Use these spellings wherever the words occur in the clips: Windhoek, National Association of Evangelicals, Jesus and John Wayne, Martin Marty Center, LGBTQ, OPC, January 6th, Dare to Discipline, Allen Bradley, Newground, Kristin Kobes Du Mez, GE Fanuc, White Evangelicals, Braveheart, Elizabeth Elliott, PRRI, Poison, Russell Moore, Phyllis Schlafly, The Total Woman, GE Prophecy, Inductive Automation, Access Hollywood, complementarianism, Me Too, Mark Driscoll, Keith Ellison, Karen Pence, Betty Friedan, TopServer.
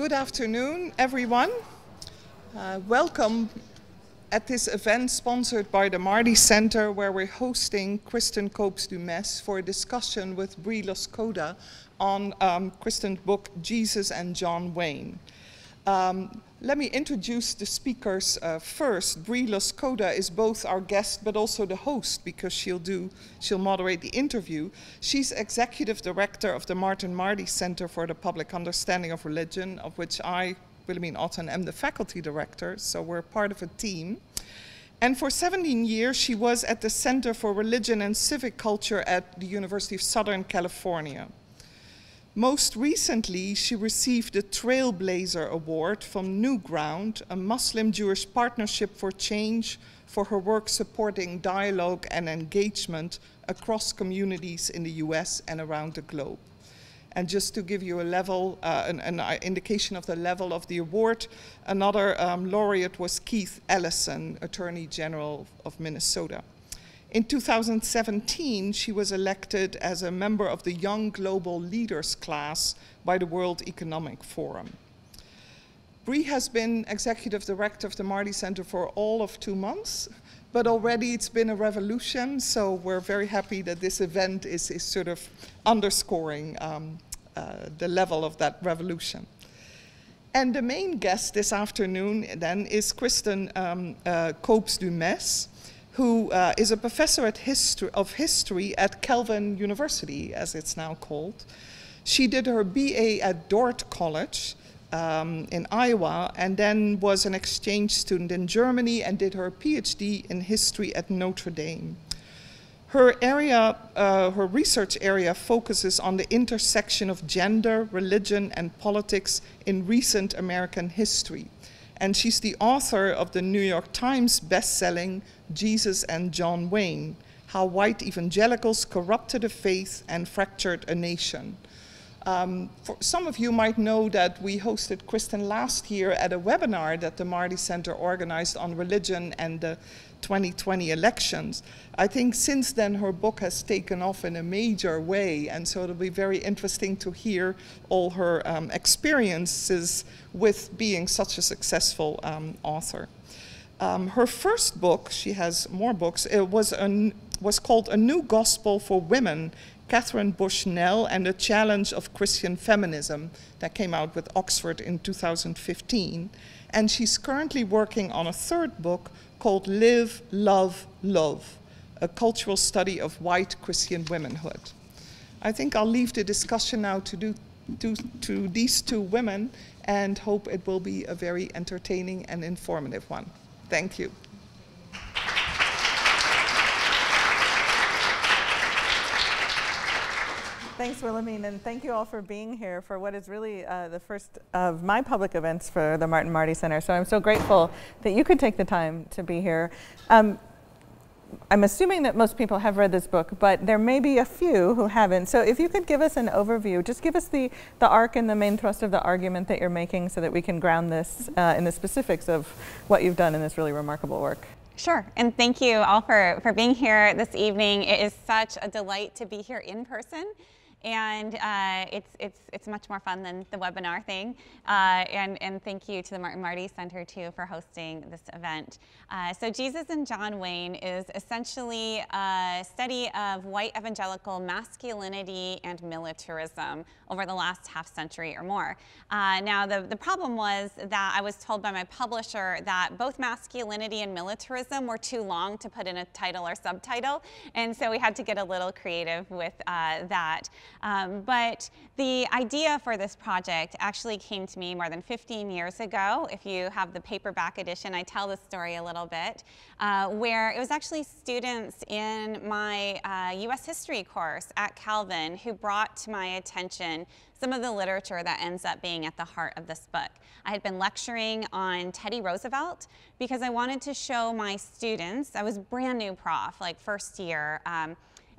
Good afternoon, everyone. Welcome at this event sponsored by the Marty Center, where we're hosting Kristin Kobes Du Mez for a discussion with Brie Loskota on Kristin's book, Jesus and John Wayne. Let me introduce the speakers first. Brie Loskota is both our guest but also the host, because she'll moderate the interview. She's executive director of the Martin Marty Center for the Public Understanding of Religion, of which I, Wilhelmina Otten, am the faculty director, so we're part of a team. And for 17 years, she was at the Center for Religion and Civic Culture at the University of Southern California. Most recently, she received the Trailblazer Award from Newground, a Muslim-Jewish partnership for change, for her work supporting dialogue and engagement across communities in the US and around the globe. And just to give you a level, an indication of the level of the award, another laureate was Keith Ellison, Attorney General of Minnesota. In 2017, she was elected as a member of the Young Global Leaders class by the World Economic Forum. Brie has been executive director of the Marty Center for all of 2 months, but already it's been a revolution, so we're very happy that this event is sort of underscoring the level of that revolution. And the main guest this afternoon, then, is Kristin Kobes Du Mez, who is a professor at history at Calvin University, as it's now called. She did her BA at Dordt College in Iowa, and then was an exchange student in Germany and did her PhD in history at Notre Dame. Her research area focuses on the intersection of gender, religion, and politics in recent American history. And she's the author of the New York Times best-selling Jesus and John Wayne, How White Evangelicals Corrupted a Faith and Fractured a Nation. For some of you might know that we hosted Kristin last year at a webinar that the Marty Center organized on religion and the 2020 elections. I think since then her book has taken off in a major way, and so it'll be very interesting to hear all her experiences with being such a successful author. Her first book, she has more books, it was called A New Gospel for Women, Catherine Bushnell and the Challenge of Christian Feminism, that came out with Oxford in 2015. And she's currently working on a third book called Live, Love, Love, a cultural study of white Christian womanhood. I think I'll leave the discussion now to these two women, and hope it will be a very entertaining and informative one. Thank you. Thanks, Wilhelmina, and thank you all for being here for what is really the first of my public events for the Martin Marty Center. So I'm so grateful that you could take the time to be here. I'm assuming that most people have read this book, but there may be a few who haven't. So if you could give us an overview, just give us the arc and the main thrust of the argument that you're making so that we can ground this in the specifics of what you've done in this really remarkable work. Sure, and thank you all for being here this evening. It is such a delight to be here in person. And it's much more fun than the webinar thing. And thank you to the Martin Marty Center, too, for hosting this event. So Jesus and John Wayne is essentially a study of white evangelical masculinity and militarism over the last half century or more. Now, the problem was that I was told by my publisher that both masculinity and militarism were too long to put in a title or subtitle. And so we had to get a little creative with that. But the idea for this project actually came to me more than 15 years ago. If you have the paperback edition, I tell the story a little bit, where it was actually students in my US history course at Calvin who brought to my attention some of the literature that ends up being at the heart of this book. I had been lecturing on Teddy Roosevelt because I wanted to show my students, I was brand new prof, like first year,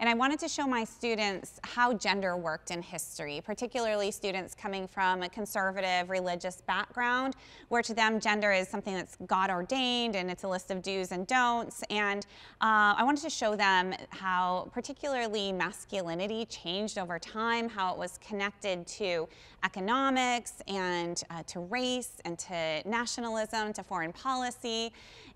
And I wanted to show my students how gender worked in history, particularly students coming from a conservative religious background, where to them gender is something that's God ordained and it's a list of do's and don'ts. And I wanted to show them how particularly masculinity changed over time, how it was connected to economics and to race and to nationalism, to foreign policy.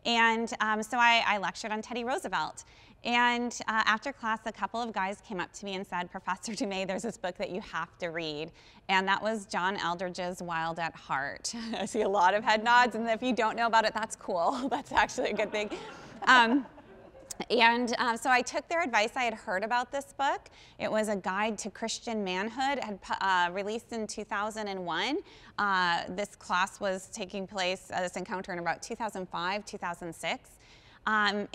And so I lectured on Teddy Roosevelt. And after class, a couple of guys came up to me and said, "Professor Du Mez, there's this book that you have to read." And that was John Eldredge's Wild at Heart. I see a lot of head nods, and if you don't know about it, that's cool. That's actually a good thing. So I took their advice. I had heard about this book. It was a guide to Christian manhood, had released in 2001. This class was taking place, this encounter, in about 2005, 2006. And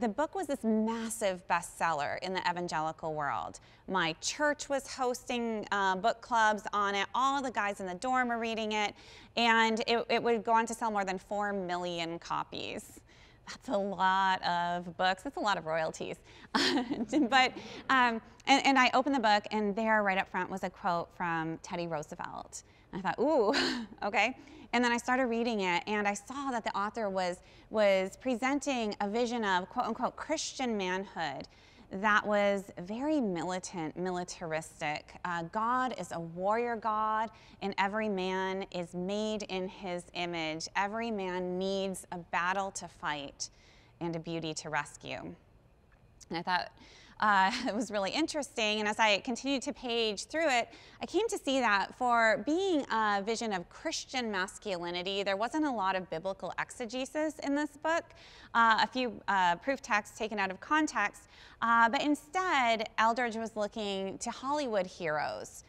the book was this massive bestseller in the evangelical world. My church was hosting book clubs on it. All the guys in the dorm were reading it. And it would go on to sell more than 4 million copies. That's a lot of books. That's a lot of royalties. But, and I opened the book, and there right up front was a quote from Teddy Roosevelt. And I thought, ooh, okay. And then I started reading it, and I saw that the author was presenting a vision of, quote unquote, Christian manhood that was very militant, militaristic. God is a warrior God, and every man is made in his image. Every man needs a battle to fight and a beauty to rescue. And I thought it was really interesting. And as I continued to page through it, I came to see that for being a vision of Christian masculinity, there wasn't a lot of biblical exegesis in this book, a few proof texts taken out of context. But instead, Eldredge was looking to Hollywood heroes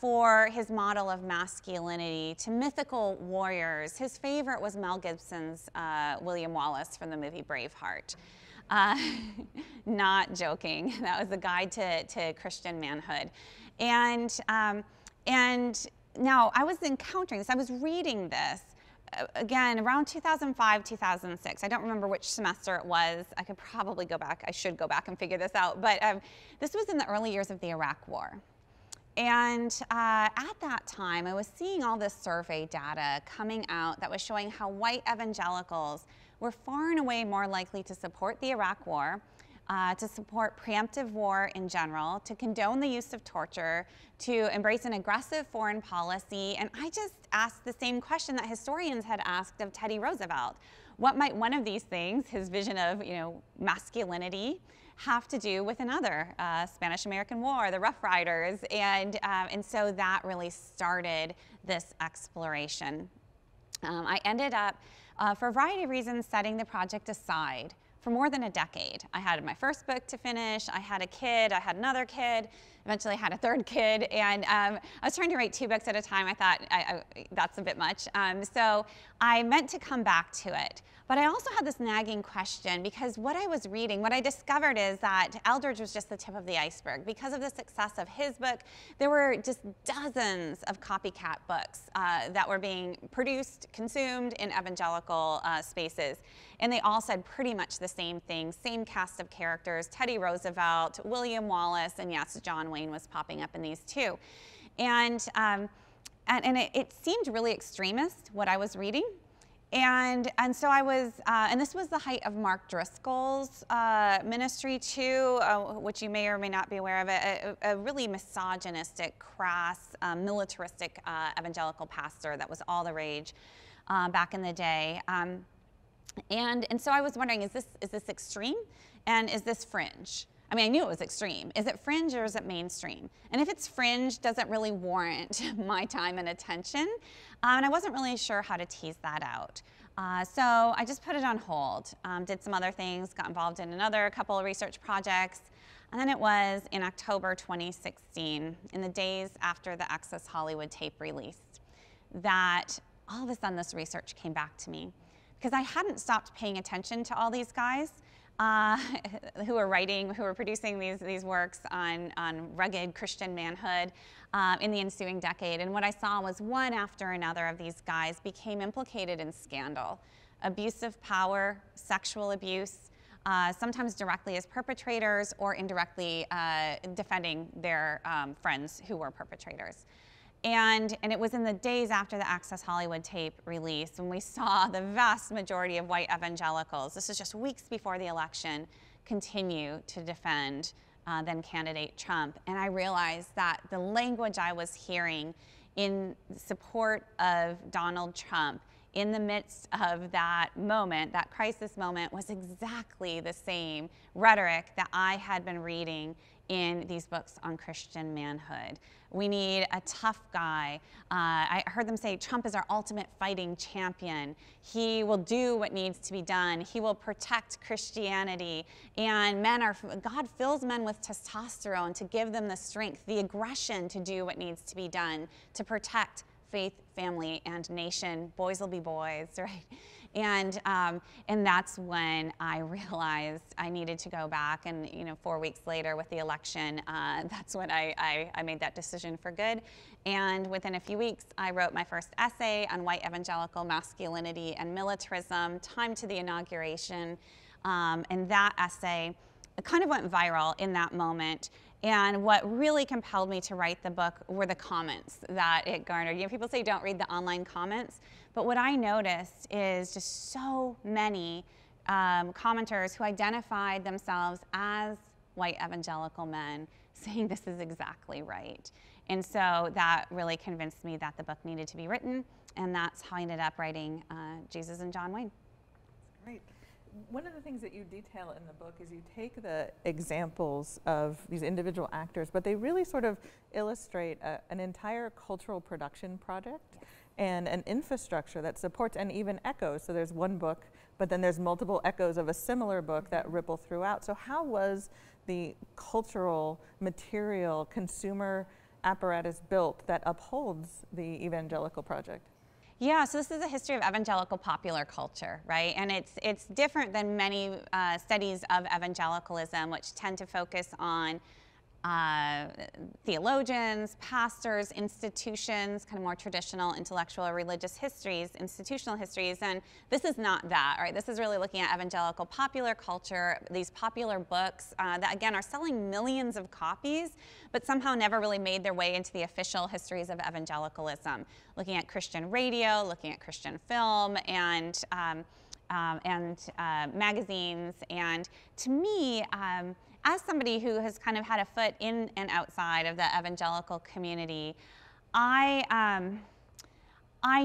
for his model of masculinity, to mythical warriors. His favorite was Mel Gibson's William Wallace from the movie Braveheart. Not joking. That was the guide to Christian manhood. And now I was encountering this. I was reading this, again, around 2005, 2006. I don't remember which semester it was. I could probably go back. I should go back and figure this out. But this was in the early years of the Iraq War. And at that time, I was seeing all this survey data coming out that was showing how white evangelicals were far and away more likely to support the Iraq War, to support preemptive war in general, to condone the use of torture, to embrace an aggressive foreign policy. And I just asked the same question that historians had asked of Teddy Roosevelt. What might one of these things, his vision of, masculinity, have to do with another? Spanish-American War, the Rough Riders. And so that really started this exploration. I ended up, for a variety of reasons, setting the project aside for more than a decade. I had my first book to finish, I had a kid, I had another kid, eventually I had a third kid, and I was trying to write 2 books at a time. I thought that's a bit much. So I meant to come back to it. But I also had this nagging question, because what I was reading, what I discovered is that Eldredge was just the tip of the iceberg. Because of the success of his book, there were just dozens of copycat books that were being produced, consumed in evangelical spaces. And they all said pretty much the same thing, same cast of characters, Teddy Roosevelt, William Wallace, and yes, John Wayne was popping up in these too. And it seemed really extremist, what I was reading. And so I was, and this was the height of Mark Driscoll's ministry too, which you may or may not be aware of, a really misogynistic, crass, militaristic evangelical pastor that was all the rage back in the day. And so I was wondering, is this extreme, and is this fringe? I mean, I knew it was extreme. Is it fringe or is it mainstream? And if it's fringe, does it really warrant my time and attention? And I wasn't really sure how to tease that out. So I just put it on hold, did some other things, got involved in another couple of research projects. And then it was in October 2016, in the days after the Access Hollywood tape released, that all of a sudden this research came back to me. Because I hadn't stopped paying attention to all these guys who were writing, who were producing these works on rugged Christian manhood in the ensuing decade. And what I saw was one after another of these guys became implicated in scandal, abuse of power, sexual abuse, sometimes directly as perpetrators or indirectly defending their friends who were perpetrators. And it was in the days after the Access Hollywood tape release when we saw the vast majority of white evangelicals, this is just weeks before the election, continue to defend then-candidate Trump. And I realized that the language I was hearing in support of Donald Trump in the midst of that moment, that crisis moment, was exactly the same rhetoric that I had been reading in these books on Christian manhood. We need a tough guy. I heard them say Trump is our ultimate fighting champion. He will do what needs to be done. He will protect Christianity. And men are, God fills men with testosterone to give them the strength, the aggression to do what needs to be done to protect faith, family, and nation. Boys will be boys, right? And that's when I realized I needed to go back. And 4 weeks later, with the election, that's when I made that decision for good. And within a few weeks, I wrote my first essay on white evangelical masculinity and militarism, Time to the Inauguration. And that essay kind of went viral in that moment. And what really compelled me to write the book were the comments that it garnered. People say don't read the online comments, but what I noticed is just so many commenters who identified themselves as white evangelical men saying this is exactly right. And so that really convinced me that the book needed to be written, and that's how I ended up writing Jesus and John Wayne. That's great. One of the things that you detail in the book is you take the examples of these individual actors, but they really sort of illustrate an entire cultural production project and an infrastructure that supports and even echoes. So there's one book, but then there's multiple echoes of a similar book that ripple throughout. So how was the cultural, material, consumer apparatus built that upholds the evangelical project? Yeah, so this is a history of evangelical popular culture, right? And it's different than many studies of evangelicalism, which tend to focus on theologians, pastors, institutions, kind of more traditional intellectual religious histories, institutional histories, and this is not that, right? This is really looking at evangelical popular culture, these popular books that, again, are selling millions of copies, but somehow never really made their way into the official histories of evangelicalism, looking at Christian radio, looking at Christian film, and magazines. And to me, as somebody who has kind of had a foot in and outside of the evangelical community, I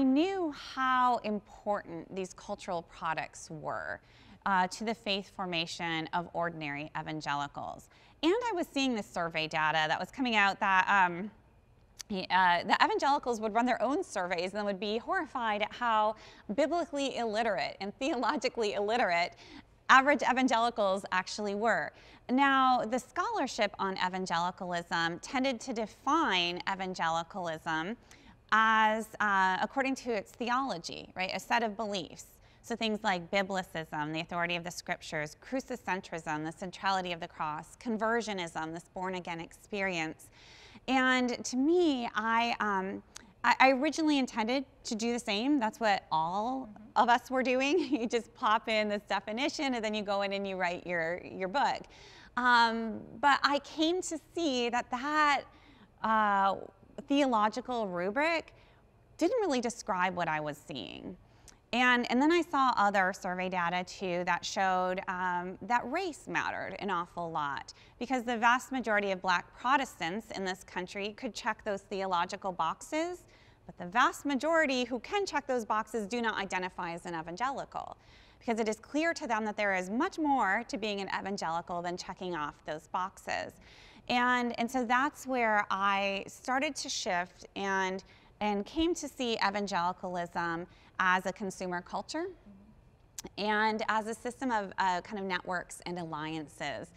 knew how important these cultural products were to the faith formation of ordinary evangelicals. And I was seeing this survey data that was coming out that the evangelicals would run their own surveys and would be horrified at how biblically illiterate and theologically illiterate average evangelicals actually were. Now, the scholarship on evangelicalism tended to define evangelicalism as, according to its theology, right, a set of beliefs. So things like biblicism, the authority of the scriptures, crucicentrism, the centrality of the cross, conversionism, this born-again experience. And to me, I originally intended to do the same. That's what all of us were doing. You just pop in this definition and then you go in and you write your book. But I came to see that that theological rubric didn't really describe what I was seeing. And then I saw other survey data too that showed that race mattered an awful lot, because the vast majority of Black Protestants in this country could check those theological boxes, but the vast majority who can check those boxes do not identify as an evangelical, because it is clear to them that there is much more to being an evangelical than checking off those boxes. And so that's where I started to shift and came to see evangelicalism as a consumer culture and as a system of kind of networks and alliances.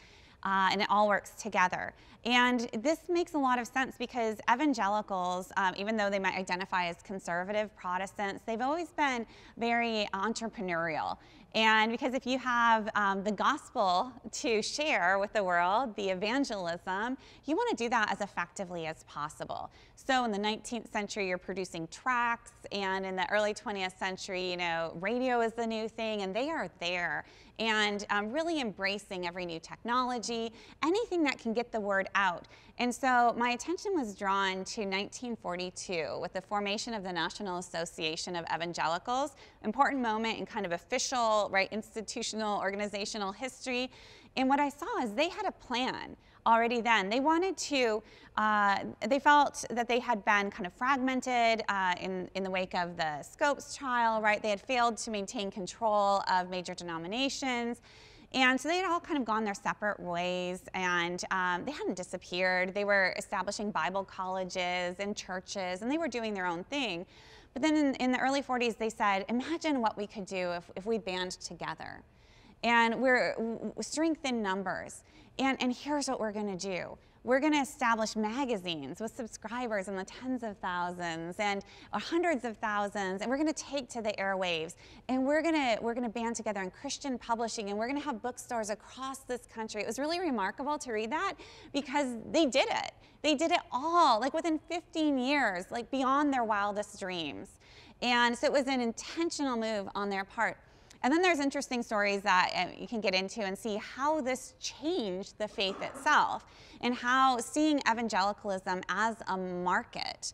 And it all works together. And this makes a lot of sense because evangelicals, even though they might identify as conservative Protestants, they've always been very entrepreneurial And because if you have the gospel to share with the world, the evangelism, you want to do that as effectively as possible. So in the 19th century, you're producing tracts, and in the early 20th century, you know, radio is the new thing, and they are there. And really embracing every new technology, anything that can get the word out. And so my attention was drawn to 1942 with the formation of the National Association of Evangelicals, important moment in kind of official, right, institutional, organizational history. And what I saw is they had a plan already then. They wanted to, they felt that they had been kind of fragmented in the wake of the Scopes trial, right? They had failed to maintain control of major denominations. And so they had all kind of gone their separate ways, and they hadn't disappeared. They were establishing Bible colleges and churches, and they were doing their own thing. But then in the early 40s, they said, imagine what we could do if we band together. And we're strength in numbers. And here's what we're gonna do. We're gonna establish magazines with subscribers in the tens of thousands and hundreds of thousands, and we're gonna take to the airwaves, and we're gonna band together in Christian publishing, and we're gonna have bookstores across this country. It was really remarkable to read that because they did it. They did it all, like within 15 years, like beyond their wildest dreams. And so it was an intentional move on their part. And then there's interesting stories that you can get into and see how this changed the faith itself and how seeing evangelicalism as a market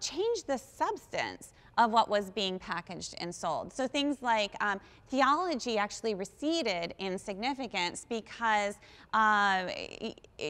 changed the substance of what was being packaged and sold. So things like theology actually receded in significance because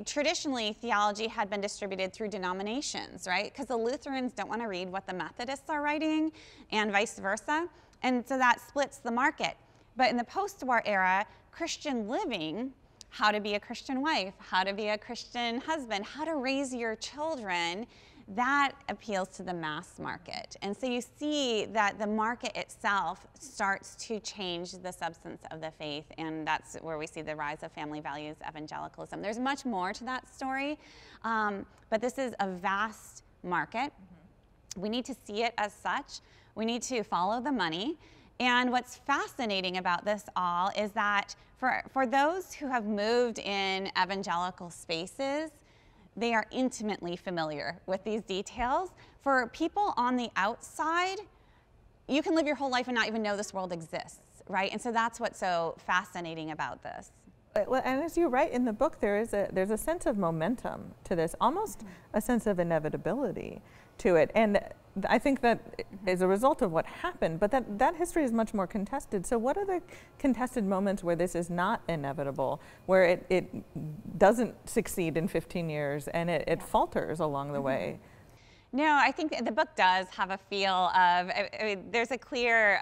traditionally theology had been distributed through denominations, right? Because the Lutherans don't want to read what the Methodists are writing and vice versa. And so that splits the market. But in the post-war era, Christian living, how to be a Christian wife, how to be a Christian husband, how to raise your children, that appeals to the mass market. And so you see that the market itself starts to change the substance of the faith, and that's where we see the rise of family values evangelicalism. There's much more to that story, but this is a vast market. We need to see it as such. We need to follow the money. And what's fascinating about this all is that for those who have moved in evangelical spaces, they are intimately familiar with these details. For people on the outside, you can live your whole life and not even know this world exists, right? And so that's what's so fascinating about this. Well, and as you write in the book, there's a sense of momentum to this, almost a sense of inevitability to it. And I think that is a result of what happened, but that history is much more contested. So what are the contested moments where this is not inevitable, where it doesn't succeed in 15 years and it falters along the way? No, I think the book does have a feel of, I mean, there's a clear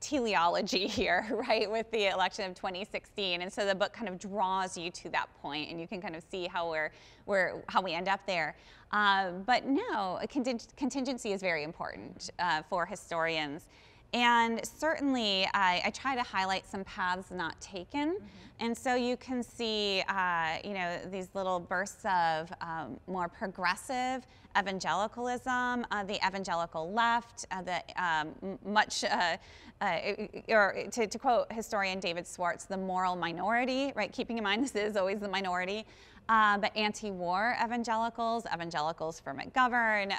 teleology here, right, with the election of 2016, and so the book kind of draws you to that point, and you can kind of see how we end up there. But no, contingency is very important for historians, and certainly I try to highlight some paths not taken, and so you can see, you know, these little bursts of more progressive evangelicalism, the evangelical left, to quote historian David Swartz, the moral minority, right? Keeping in mind this is always the minority, but anti-war evangelicals, evangelicals for McGovern,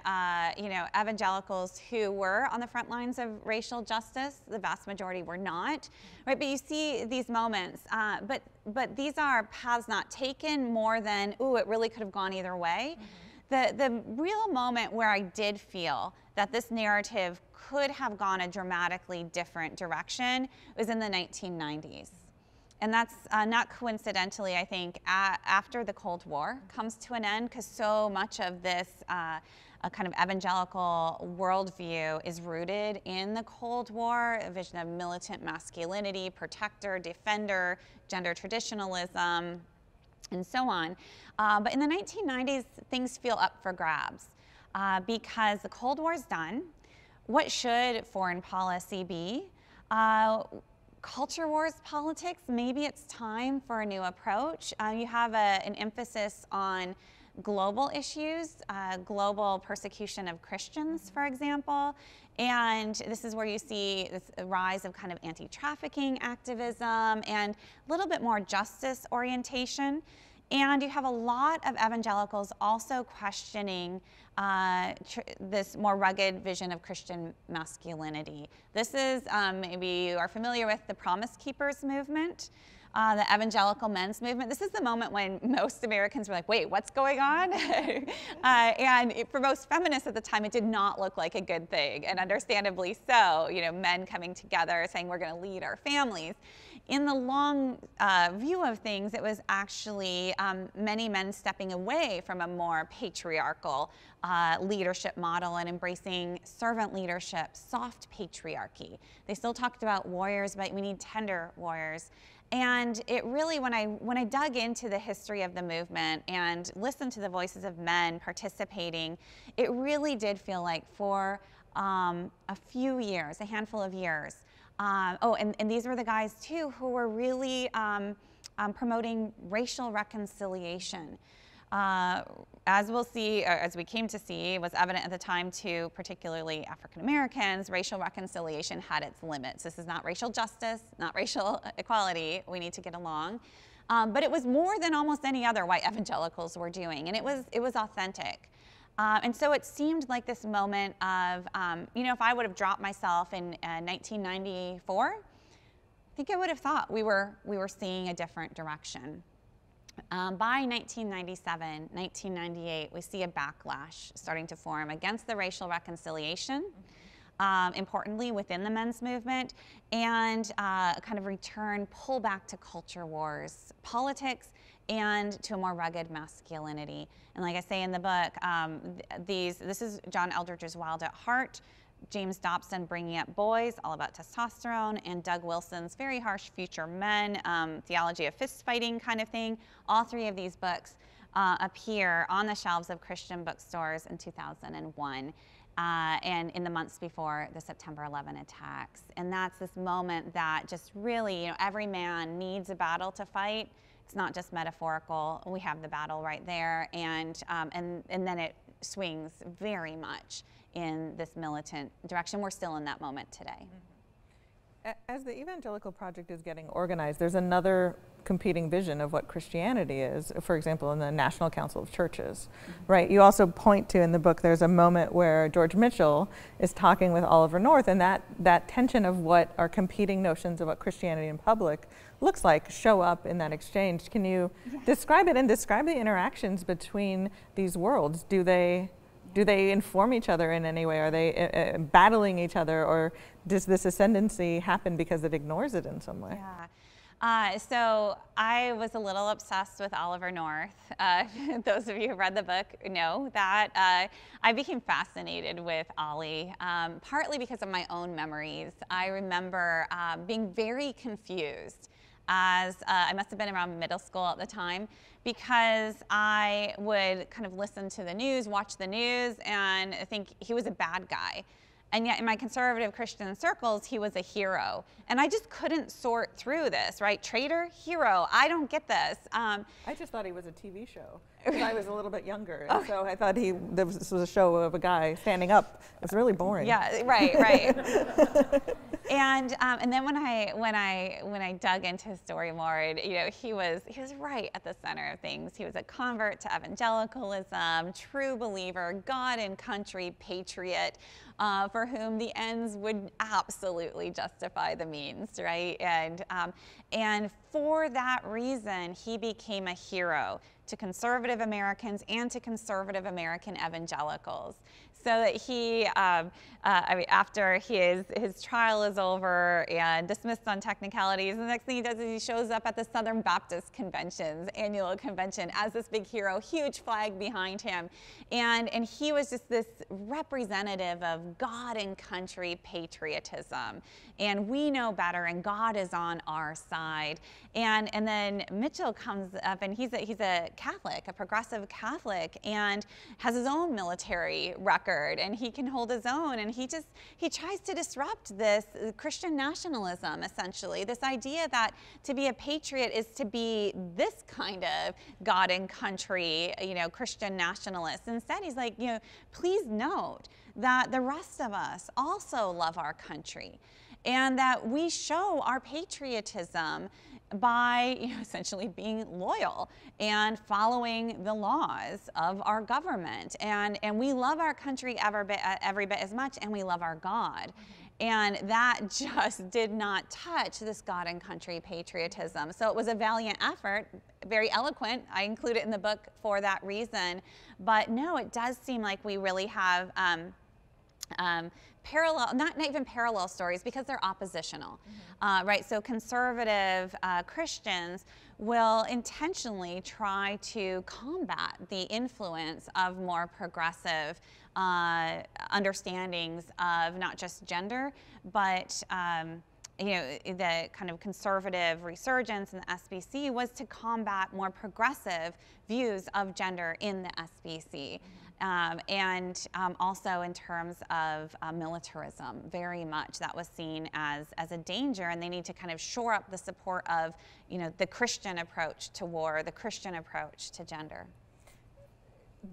you know, evangelicals who were on the front lines of racial justice, the vast majority were not, right? But you see these moments, but these are paths not taken more than, ooh, it really could have gone either way. The real moment where I did feel that this narrative could have gone a dramatically different direction was in the 1990s. And that's not coincidentally, I think, after the Cold War comes to an end, because so much of this a kind of evangelical worldview is rooted in the Cold War, a vision of militant masculinity, protector, defender, gender traditionalism, and so on. But in the 1990s, things feel up for grabs because the Cold War's done. What should foreign policy be? culture wars politics, maybe it's time for a new approach. You have an emphasis on global issues, global persecution of Christians, for example. And this is where you see this rise of kind of anti-trafficking activism and a little bit more justice orientation. And you have a lot of evangelicals also questioning this more rugged vision of Christian masculinity. This is, maybe you are familiar with the Promise Keepers movement, the evangelical men's movement. This is the moment when most Americans were like, wait, what's going on? And for most feminists at the time, it did not look like a good thing, and understandably so, you know, men coming together saying we're gonna lead our families. In the long view of things, it was actually many men stepping away from a more patriarchal leadership model and embracing servant leadership, soft patriarchy. They still talked about warriors, but we need tender warriors. And it really, when I dug into the history of the movement and listened to the voices of men participating, it really did feel like for a few years, a handful of years. Oh, and these were the guys too who were really promoting racial reconciliation. As we'll see, or as we came to see, was evident at the time to particularly African Americans, racial reconciliation had its limits. This is not racial justice, not racial equality. We need to get along. But it was more than almost any other white evangelicals were doing, and it was authentic. And so it seemed like this moment of, you know, if I would have dropped myself in 1994, I think I would have thought we were seeing a different direction. By 1997, 1998, we see a backlash starting to form against the racial reconciliation, importantly within the men's movement, and a kind of return, pullback to culture wars, politics, and to a more rugged masculinity. And like I say in the book, this is John Eldredge's Wild at Heart, James Dobson, Bringing Up Boys, all about testosterone, and Doug Wilson's very harsh Future Men, theology of fist fighting kind of thing. All three of these books appear on the shelves of Christian bookstores in 2001 and in the months before the September 11 attacks. And that's this moment that just really, you know, every man needs a battle to fight. It's not just metaphorical. We have the battle right there, and then it swings very much in this militant direction. We're still in that moment today. Mm-hmm. As the evangelical project is getting organized, there's another competing vision of what Christianity is, for example, in the National Council of Churches, mm-hmm. right? You also point to in the book, there's a moment where George Mitchell is talking with Oliver North, and that tension of what are competing notions of what Christianity in public looks like show up in that exchange. Can you describe it and describe the interactions between these worlds? Do they inform each other in any way? Are they battling each other, or does this ascendancy happen because it ignores it in some way? Yeah. So I was a little obsessed with Oliver North. Those of you who read the book know that. I became fascinated with Ollie, partly because of my own memories. I remember being very confused as I must have been around middle school at the time, because I would kind of listen to the news, watch the news, and think he was a bad guy. And yet in my conservative Christian circles, he was a hero. And I just couldn't sort through this, right? Traitor, hero, I don't get this. I just thought he was a TV show. I was a little bit younger, and so I thought this was a show of a guy standing up. It's really boring. Yeah, right, right. And then when I dug into his story more, you know, he was right at the center of things. He was a convert to evangelicalism, true believer, God and country patriot, for whom the ends would absolutely justify the means, right? And for that reason, he became a hero to conservative Americans and to conservative American evangelicals. So that he, I mean, after his trial is over and dismissed on technicalities, the next thing he does is he shows up at the Southern Baptist Convention's annual convention as this big hero, huge flag behind him. And he was just this representative of God and country patriotism. And we know better, and God is on our side. And then Mitchell comes up, and he's a Catholic, a progressive Catholic, and has his own military record, and he can hold his own, and he tries to disrupt this Christian nationalism, essentially, this idea that to be a patriot is to be this kind of God and country, you know, Christian nationalist. Instead, he's like, you know, please note that the rest of us also love our country, and that we show our patriotism by, you know, essentially being loyal and following the laws of our government. And we love our country every bit as much, and we love our God. And that just did not touch this God and country patriotism. So it was a valiant effort, very eloquent. I include it in the book for that reason. But no, it does seem like we really have parallel, not even parallel stories, because they're oppositional, right? So conservative Christians will intentionally try to combat the influence of more progressive understandings of not just gender, but you know, the kind of conservative resurgence in the SBC was to combat more progressive views of gender in the SBC. And also in terms of militarism, very much that was seen as a danger, and they need to kind of shore up the support of, you know, the Christian approach to war, the Christian approach to gender.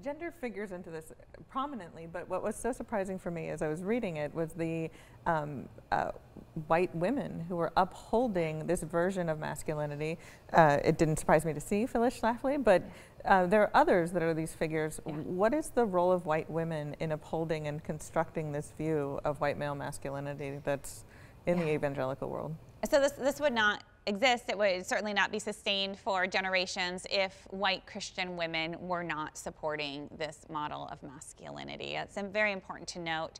Gender figures into this prominently, but what was so surprising for me as I was reading it was the white women who were upholding this version of masculinity. It didn't surprise me to see Phyllis Schlafly, but there are others that are these figures. Yeah. What is the role of white women in upholding and constructing this view of white male masculinity that's in the evangelical world? So this would not exist. It would certainly not be sustained for generations if white Christian women were not supporting this model of masculinity. It's very important to note.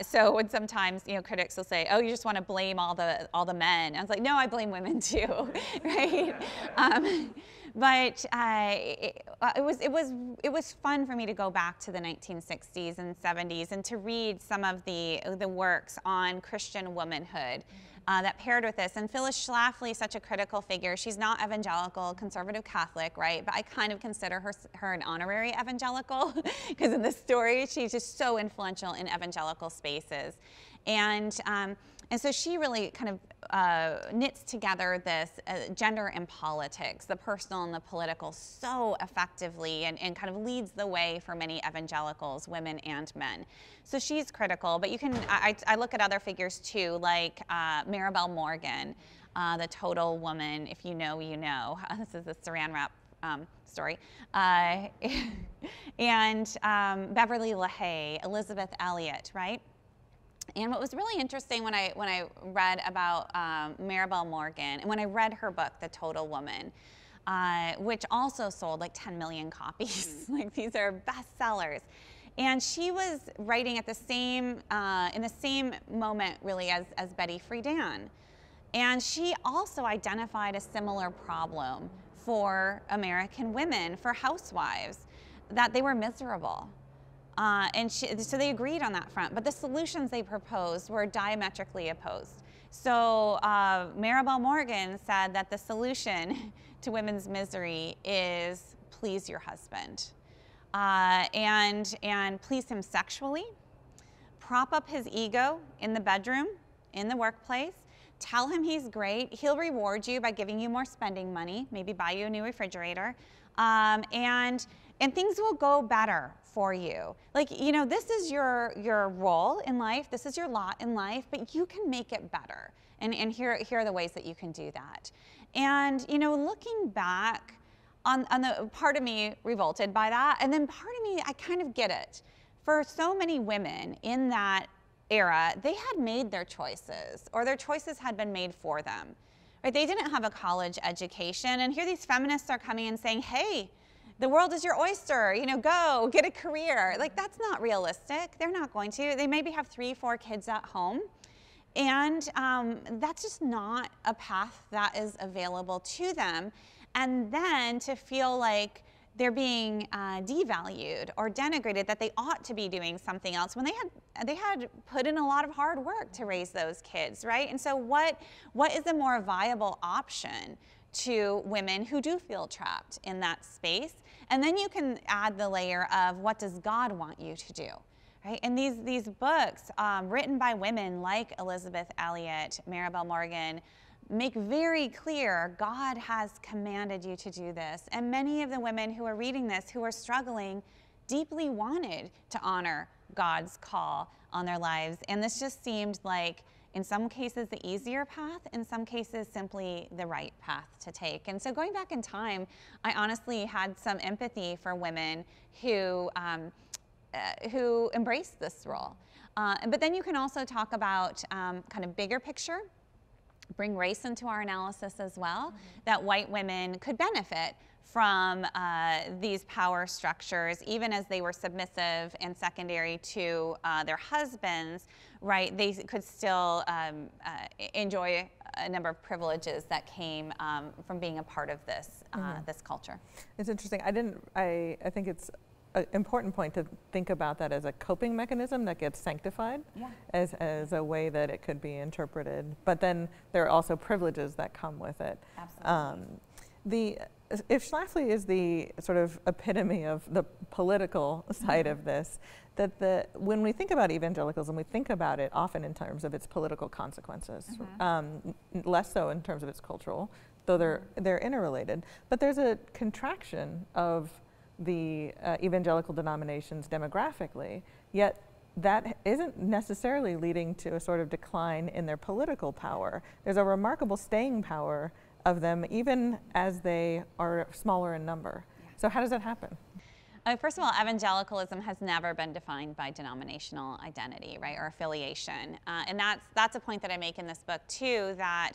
So when sometimes, you know, critics will say, "Oh, you just want to blame all the men." I was like, "No, I blame women too," right? But it was fun for me to go back to the 1960s and 70s and to read some of the works on Christian womanhood that paired with this. And Phyllis Schlafly is such a critical figure. She's not evangelical, conservative Catholic, right? But I kind of consider her an honorary evangelical, because in this story, she's just so influential in evangelical spaces. And so she really kind of knits together this gender and politics, the personal and the political, so effectively, and kind of leads the way for many evangelicals, women and men. So she's critical, but you can, I look at other figures too, like Marabel Morgan, The Total Woman. If you know, you know. This is the Saran Wrap story. And Beverly LaHaye, Elizabeth Elliott, right? And what was really interesting when I read about Marabel Morgan, and when I read her book, The Total Woman, which also sold like 10 million copies, like these are bestsellers. And she was writing at the same, in the same moment really as Betty Friedan. And she also identified a similar problem for American women, for housewives, that they were miserable. So they agreed on that front, but the solutions they proposed were diametrically opposed. So Marabel Morgan said that the solution to women's misery is please your husband, and please him sexually, prop up his ego in the bedroom, in the workplace, tell him he's great, he'll reward you by giving you more spending money, maybe buy you a new refrigerator, and things will go better for you. Like, you know, this is your role in life, this is your lot in life, but you can make it better. And here are the ways that you can do that. And, you know, looking back on the part of me revolted by that, and then part of me, I kind of get it. For so many women in that era, they had made their choices, or their choices had been made for them. Right? They didn't have a college education, and here these feminists are coming and saying, hey, the world is your oyster, you know, go, get a career. Like, that's not realistic. They're not going to. They maybe have 3 or 4 kids at home. And that's just not a path that is available to them. And then to feel like they're being devalued or denigrated, that they ought to be doing something else when they had put in a lot of hard work to raise those kids, right? And so what is a more viable option to women who do feel trapped in that space. And then you can add the layer of what does God want you to do, right? And these books written by women like Elizabeth Elliott, Marabel Morgan, make very clear God has commanded you to do this. And many of the women who are reading this, who are struggling, deeply wanted to honor God's call on their lives. And this just seemed like, in some cases, the easier path, in some cases, simply the right path to take. And so going back in time, I honestly had some empathy for women who embraced this role. But then you can also talk about kind of bigger picture, bring race into our analysis as well, that white women could benefit from these power structures, even as they were submissive and secondary to their husbands, right? They could still enjoy a number of privileges that came from being a part of this this culture. It's interesting. I think it's an important point to think about that as a coping mechanism that gets sanctified, as a way that it could be interpreted. But then there are also privileges that come with it. Absolutely. If Schlafly is the sort of epitome of the political side of this, that when we think about evangelicalism, we think about it often in terms of its political consequences, less so in terms of its cultural, though they're interrelated. But there's a contraction of the evangelical denominations demographically, yet that isn't necessarily leading to a sort of decline in their political power. There's a remarkable staying power of them, even as they are smaller in number. So how does that happen? First of all, evangelicalism has never been defined by denominational identity, right, or affiliation. And that's a point that I make in this book too, that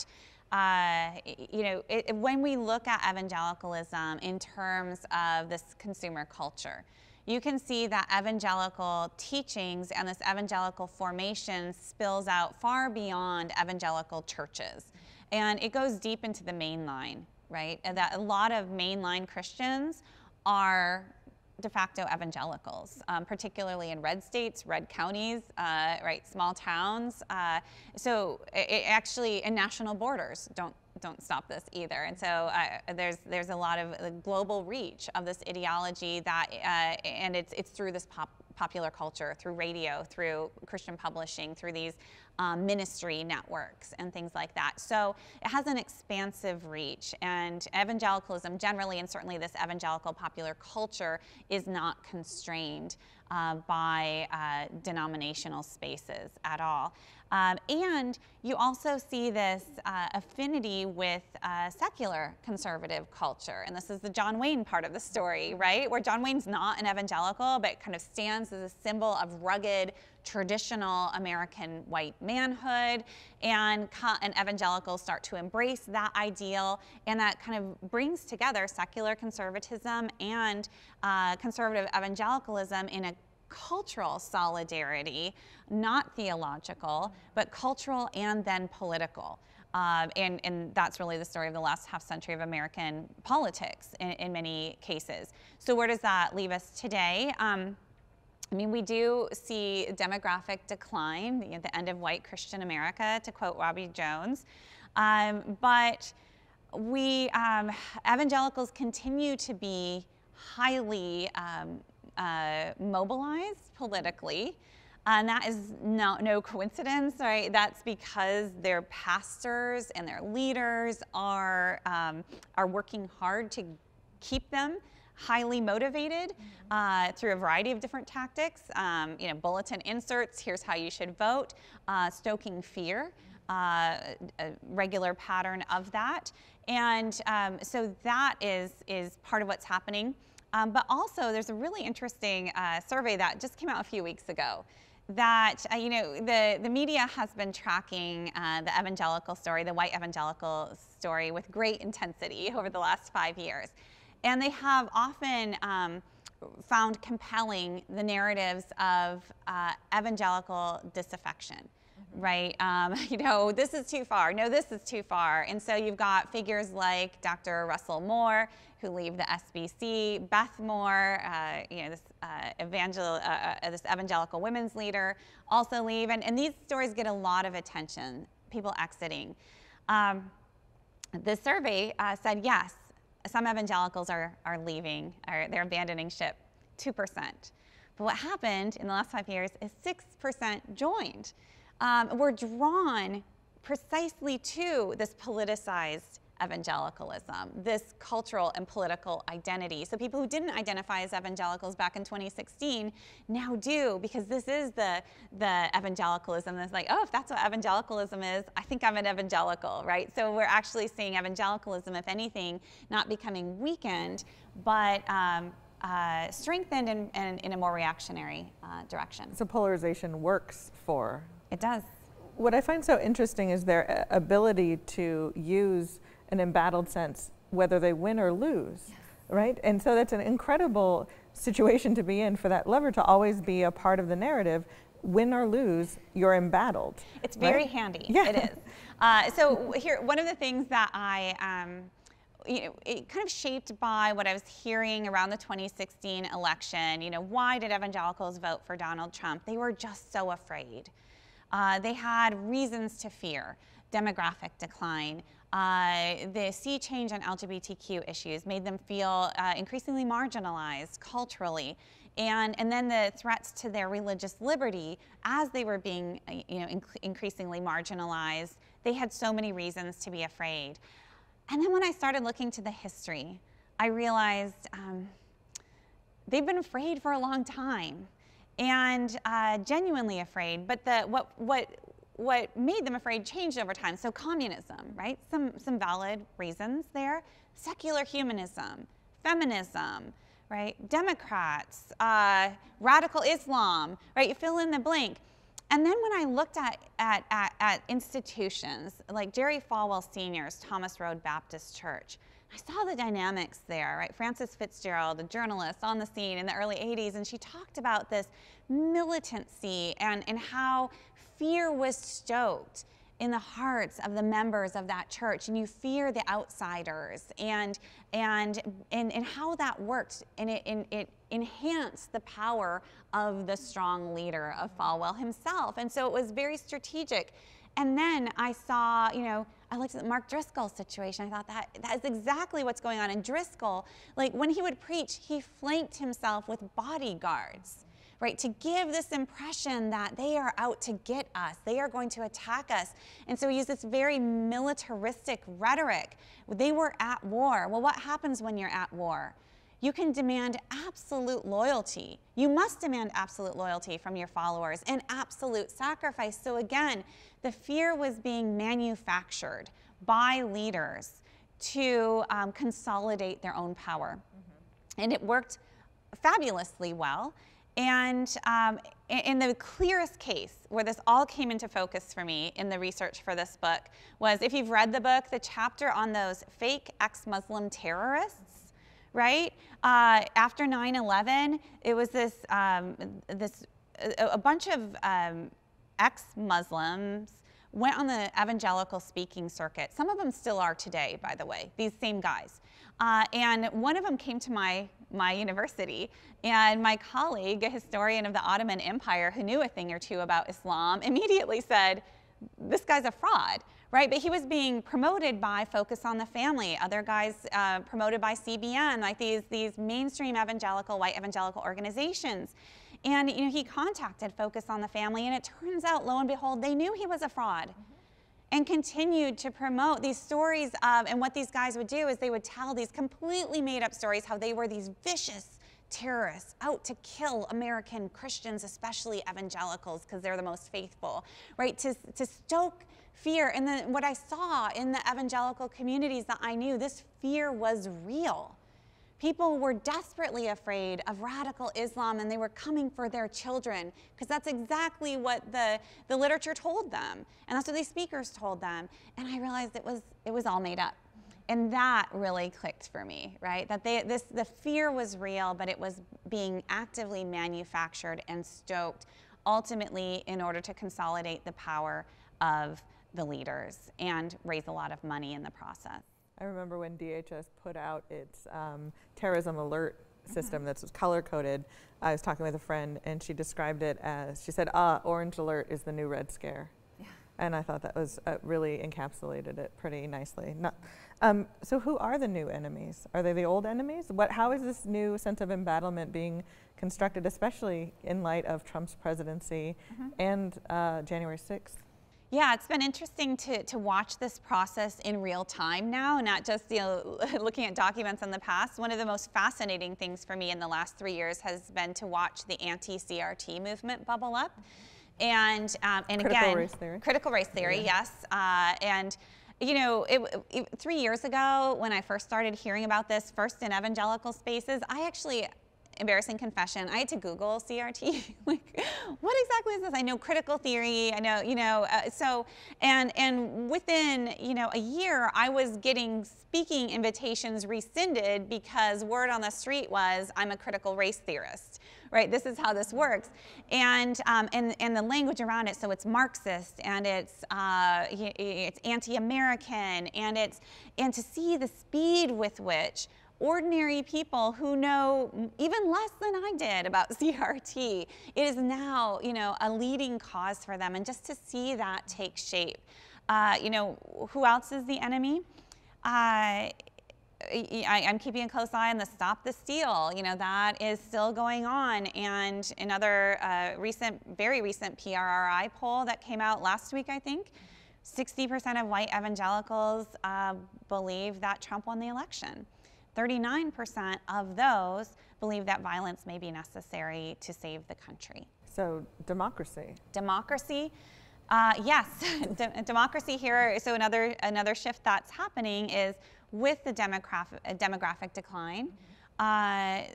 you know, when we look at evangelicalism in terms of this consumer culture, you can see that evangelical teachings and this evangelical formation spills out far beyond evangelical churches. And it goes deep into the mainline, right? And that a lot of mainline Christians are de facto evangelicals, particularly in red states, red counties, right, small towns. So it actually, and national borders don't stop this either. And so there's a lot of global reach of this ideology that, and it's through this popular culture, through radio, through Christian publishing, through these ministry networks and things like that. So it has an expansive reach, and evangelicalism generally, and certainly this evangelical popular culture, is not constrained by denominational spaces at all. And you also see this affinity with secular conservative culture. And this is the John Wayne part of the story, right? Where John Wayne's not an evangelical, but kind of stands as a symbol of rugged, traditional American white manhood, and evangelicals start to embrace that ideal, and that kind of brings together secular conservatism and conservative evangelicalism in a cultural solidarity, not theological, but cultural and then political. And that's really the story of the last half century of American politics in many cases. So where does that leave us today? I mean, we do see demographic decline, you know, the end of white Christian America, to quote Robbie Jones. But we, evangelicals continue to be highly mobilized politically. And that is no coincidence, right? That's because their pastors and their leaders are working hard to keep them highly motivated through a variety of different tactics, you know, bulletin inserts, here's how you should vote, stoking fear, a regular pattern of that. And so that is part of what's happening. But also there's a really interesting survey that just came out a few weeks ago that, you know, the media has been tracking the evangelical story, the white evangelical story, with great intensity over the last 5 years. And they have often found compelling the narratives of evangelical disaffection, right? You know, this is too far. No, this is too far. And so you've got figures like Dr. Russell Moore, who leave the SBC, Beth Moore, you know, this, this evangelical women's leader, also leave. And these stories get a lot of attention, people exiting. the survey said yes, some evangelicals are leaving, or they're abandoning ship, 2%. But what happened in the last 5 years is 6% joined. We're drawn precisely to this politicized evangelicalism, this cultural and political identity. So people who didn't identify as evangelicals back in 2016 now do, because this is the evangelicalism that's like, oh, if that's what evangelicalism is, I think I'm an evangelical, right? So we're actually seeing evangelicalism, if anything, not becoming weakened, but strengthened and in a more reactionary direction. So polarization works for... It does. What I find so interesting is their ability to use an embattled sense, whether they win or lose, yes. Right? And so that's an incredible situation to be in, for that lever to always be a part of the narrative. Win or lose, you're embattled. It's very right? handy, yeah. It is. So here, one of the things that I, you know, it kind of shaped by what I was hearing around the 2016 election, you know, why did evangelicals vote for Donald Trump? They were just so afraid. They had reasons to fear, demographic decline, the sea change on LGBTQ issues made them feel increasingly marginalized culturally, and then the threats to their religious liberty as they were being, you know, increasingly marginalized. They had so many reasons to be afraid. And then when I started looking to the history, I realized they've been afraid for a long time, and genuinely afraid. But what made them afraid changed over time. So communism, right? Some valid reasons there. Secular humanism, feminism, right? Democrats, radical Islam, right? You fill in the blank. And then when I looked at institutions like Jerry Falwell Sr.'s Thomas Road Baptist Church, I saw the dynamics there, right? Frances Fitzgerald, a journalist on the scene in the early 80s, and she talked about this militancy and how fear was stoked in the hearts of the members of that church, and you fear the outsiders, and how that worked, and it enhanced the power of the strong leader of Falwell himself. And so it was very strategic. And then I saw, you know, I looked at the Mark Driscoll situation. I thought that is exactly what's going on in Driscoll. Like, when he would preach, he flanked himself with bodyguards, right, to give this impression that they are out to get us, they are going to attack us. And so we use this very militaristic rhetoric. They were at war. Well, what happens when you're at war? You can demand absolute loyalty. You must demand absolute loyalty from your followers and absolute sacrifice. So again, the fear was being manufactured by leaders to consolidate their own power. Mm-hmm. And it worked fabulously well. And in the clearest case where this all came into focus for me in the research for this book was, if you've read the book, the chapter on those fake ex-Muslim terrorists, right? After 9/11, it was this, a bunch of ex-Muslims went on the evangelical speaking circuit. Some of them still are today, by the way, these same guys. And one of them came to my university, and my colleague, a historian of the Ottoman Empire who knew a thing or two about Islam, immediately said, this guy's a fraud, right? But he was being promoted by Focus on the Family, other guys promoted by CBN, like these mainstream evangelical, white evangelical organizations. And, you know, he contacted Focus on the Family, and it turns out, lo and behold, they knew he was a fraud. Mm-hmm. And continued to promote these stories of, and what these guys would do is they would tell these completely made up stories how they were these vicious terrorists out to kill American Christians, especially evangelicals, because they're the most faithful, right? To stoke fear. And then what I saw in the evangelical communities that I knew, this fear was real. People were desperately afraid of radical Islam, and they were coming for their children, because that's exactly what the literature told them, and that's what these speakers told them. And I realized it was all made up. And that really clicked for me, right? That the fear was real, but it was being actively manufactured and stoked, ultimately in order to consolidate the power of the leaders and raise a lot of money in the process. I remember when DHS put out its terrorism alert system that's color-coded. I was talking with a friend, and she described it as, she said, orange alert is the new red scare. Yeah. And I thought that was really encapsulated it pretty nicely. So who are the new enemies? Are they the old enemies? How is this new sense of embattlement being constructed, especially in light of Trump's presidency and January 6th? Yeah, it's been interesting to watch this process in real time now, not just looking at documents in the past. One of the most fascinating things for me in the last 3 years has been to watch the anti-CRT movement bubble up. And critical race theory. Critical race theory, yes. And you know, 3 years ago when I first started hearing about this, first in evangelical spaces, I actually, embarrassing confession, I had to Google CRT. Like, what exactly is this? I know critical theory. I know, you know. And within a year, I was getting speaking invitations rescinded because word on the street was I'm a critical race theorist. Right, this is how this works, and the language around it. So it's Marxist, and it's anti-American, and to see the speed with which ordinary people who know even less than I did about CRT, it is now a leading cause for them, and just to see that take shape. Who else is the enemy? I'm keeping a close eye on the Stop the Steal. That is still going on. And another very recent PRRI poll that came out last week, I think, 60% of white evangelicals believe that Trump won the election. 39% of those believe that violence may be necessary to save the country. So democracy. Democracy. Yes, democracy here. So another shift that's happening is with the demographic decline, the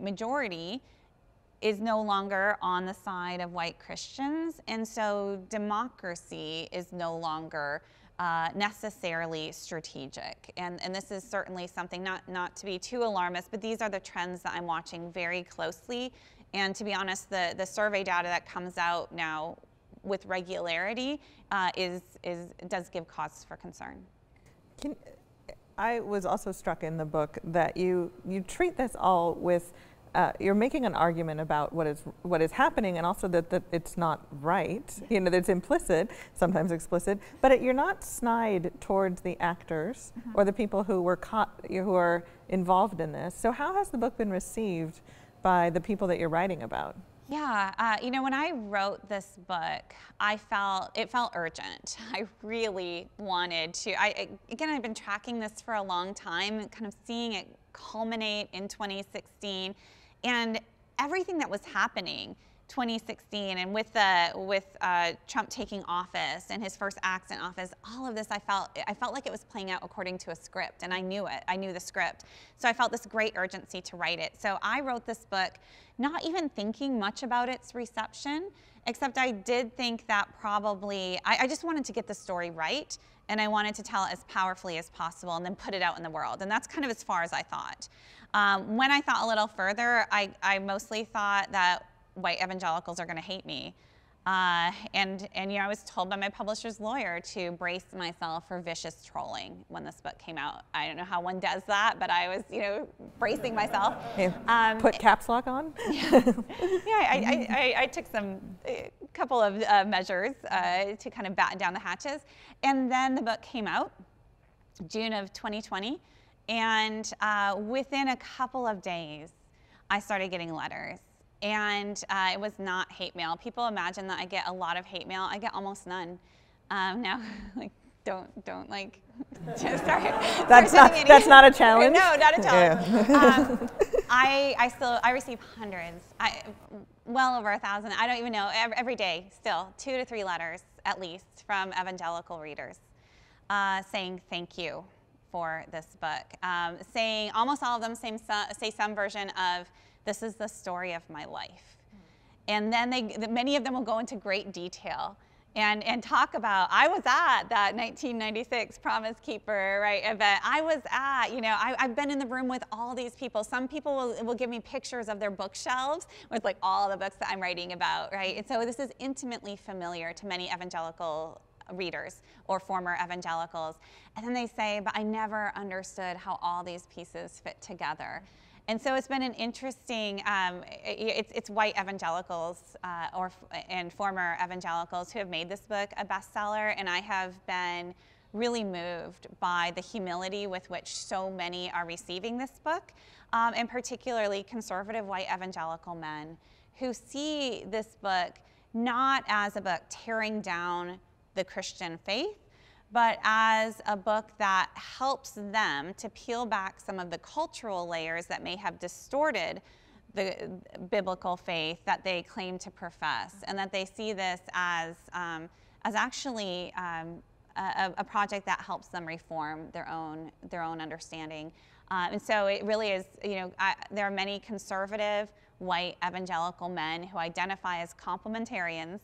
majority is no longer on the side of white Christians, and so democracy is no longer necessarily strategic. And this is certainly something, not to be too alarmist, but these are the trends that I'm watching very closely. And to be honest, the survey data that comes out now with regularity does give cause for concern. I was also struck in the book that you treat this all with you're making an argument about what is happening, and also that it's not right. It's implicit, sometimes explicit, but you're not snide towards the actors or the people who were caught, who are involved in this. So how has the book been received by the people that you're writing about? Yeah, when I wrote this book, it felt urgent. I really wanted to. I've been tracking this for a long time, and kind of seeing it culminate in 2016, and everything that was happening 2016, and with Trump taking office and his first acts in office, all of this, I felt like it was playing out according to a script, and I knew it. I knew the script, so I felt this great urgency to write it. So I wrote this book, not even thinking much about its reception, except I did think that probably, I just wanted to get the story right, and I wanted to tell it as powerfully as possible and then put it out in the world. And that's kind of as far as I thought. When I thought a little further, I mostly thought that white evangelicals are gonna hate me. And I was told by my publisher's lawyer to brace myself for vicious trolling when this book came out. I don't know how one does that, but I was, bracing myself. Hey, put caps lock on? Yeah, I took a couple of measures to kind of batten down the hatches. And then the book came out, June of 2020, and within a couple of days, I started getting letters. And it was not hate mail. People imagine that I get a lot of hate mail. I get almost none. Now, like, don't like. That's not a challenge. No, not a challenge. Yeah. I receive hundreds. Well over 1,000. I don't even know. Every day, still 2 to 3 letters at least from evangelical readers saying thank you for this book. Saying almost all of them say some version of, this is the story of my life. And then many of them will go into great detail and talk about, I was at that 1996 Promise Keeper event. I was at, I've been in the room with all these people. Some people will give me pictures of their bookshelves with like all the books that I'm writing about, right? And so this is intimately familiar to many evangelical readers or former evangelicals. And then they say, but I never understood how all these pieces fit together. And so it's been an interesting, it's white evangelicals and former evangelicals who have made this book a bestseller, and I have been really moved by the humility with which so many are receiving this book, and particularly conservative white evangelical men who see this book not as a book tearing down the Christian faith, but as a book that helps them to peel back some of the cultural layers that may have distorted the biblical faith that they claim to profess, and that they see this as actually a project that helps them reform their own understanding. And so it really is, you know, there are many conservative white evangelical men who identify as complementarians,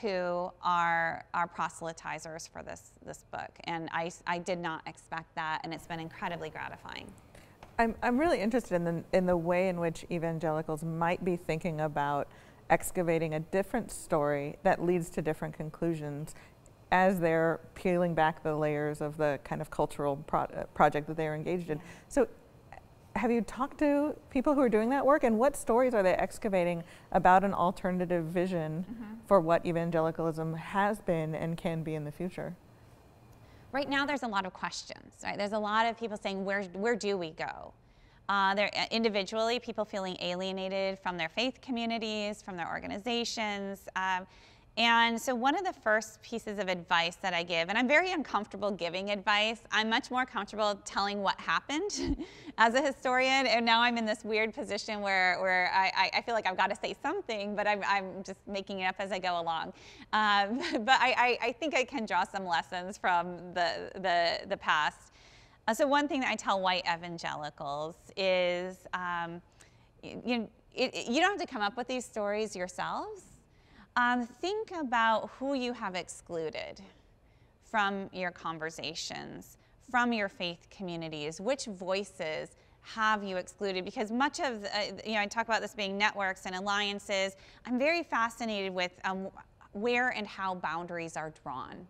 who are proselytizers for this book, and I did not expect that, and it's been incredibly gratifying. I'm really interested in the way in which evangelicals might be thinking about excavating a different story that leads to different conclusions as they're peeling back the layers of the kind of cultural project that they're engaged in. So, have you talked to people who are doing that work, and what stories are they excavating about an alternative vision for what evangelicalism has been and can be in the future? Right now there's a lot of questions, right? There's a lot of people saying, where do we go? There, individually, people feeling alienated from their faith communities, from their organizations. And so one of the first pieces of advice that I give, and I'm very uncomfortable giving advice, I'm much more comfortable telling what happened as a historian, and now I'm in this weird position where I feel like I've got to say something, but I'm just making it up as I go along. But I think I can draw some lessons from the past. So one thing that I tell white evangelicals is, you don't have to come up with these stories yourselves. Think about who you have excluded from your conversations, from your faith communities. Which voices have you excluded? Because much of, I talk about this being networks and alliances. I'm very fascinated with where and how boundaries are drawn,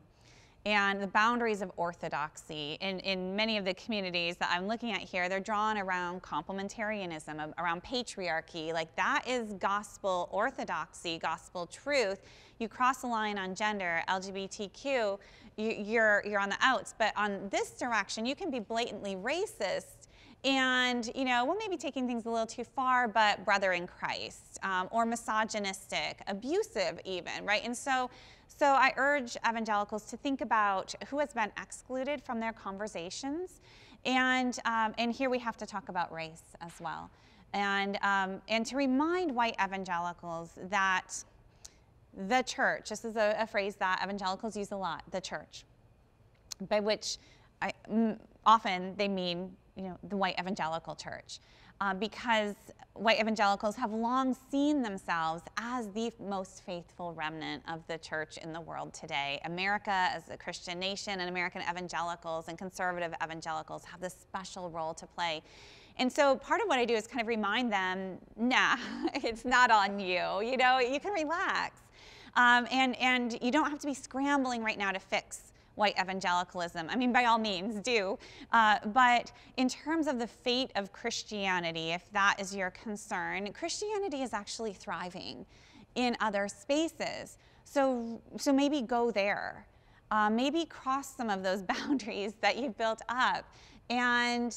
and the boundaries of orthodoxy. In many of the communities that I'm looking at here, they're drawn around complementarianism, around patriarchy. Like, that is gospel orthodoxy, gospel truth. You cross a line on gender, LGBTQ, you're on the outs. But on this direction, you can be blatantly racist and, well, maybe taking things a little too far, but brother in Christ, or misogynistic, abusive even, right? And so I urge evangelicals to think about who has been excluded from their conversations, and here we have to talk about race as well, and to remind white evangelicals that the church, this is a phrase that evangelicals use a lot, the church, by which often they mean the white evangelical church, because white evangelicals have long seen themselves as the most faithful remnant of the church in the world today. America as a Christian nation, and American evangelicals and conservative evangelicals have this special role to play. And so part of what I do is kind of remind them, nah, it's not on you, you can relax. And you don't have to be scrambling right now to fix white evangelicalism. I mean, by all means, do. But in terms of the fate of Christianity, if that is your concern, Christianity is actually thriving in other spaces. So maybe go there. Maybe cross some of those boundaries that you've built up, and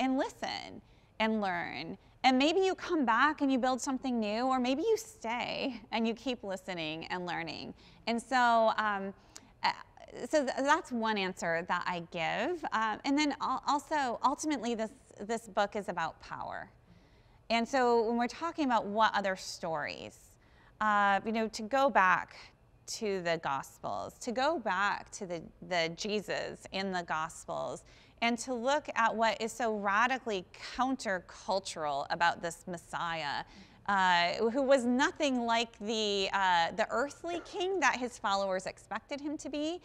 listen and learn. And maybe you come back and you build something new, or maybe you stay and you keep listening and learning. And so, so that's one answer that I give. And then also, ultimately, this book is about power. And so when we're talking about what other stories, to go back to the Gospels, to go back to the Jesus in the Gospels, and to look at what is so radically countercultural about this Messiah, who was nothing like the earthly king that his followers expected him to be.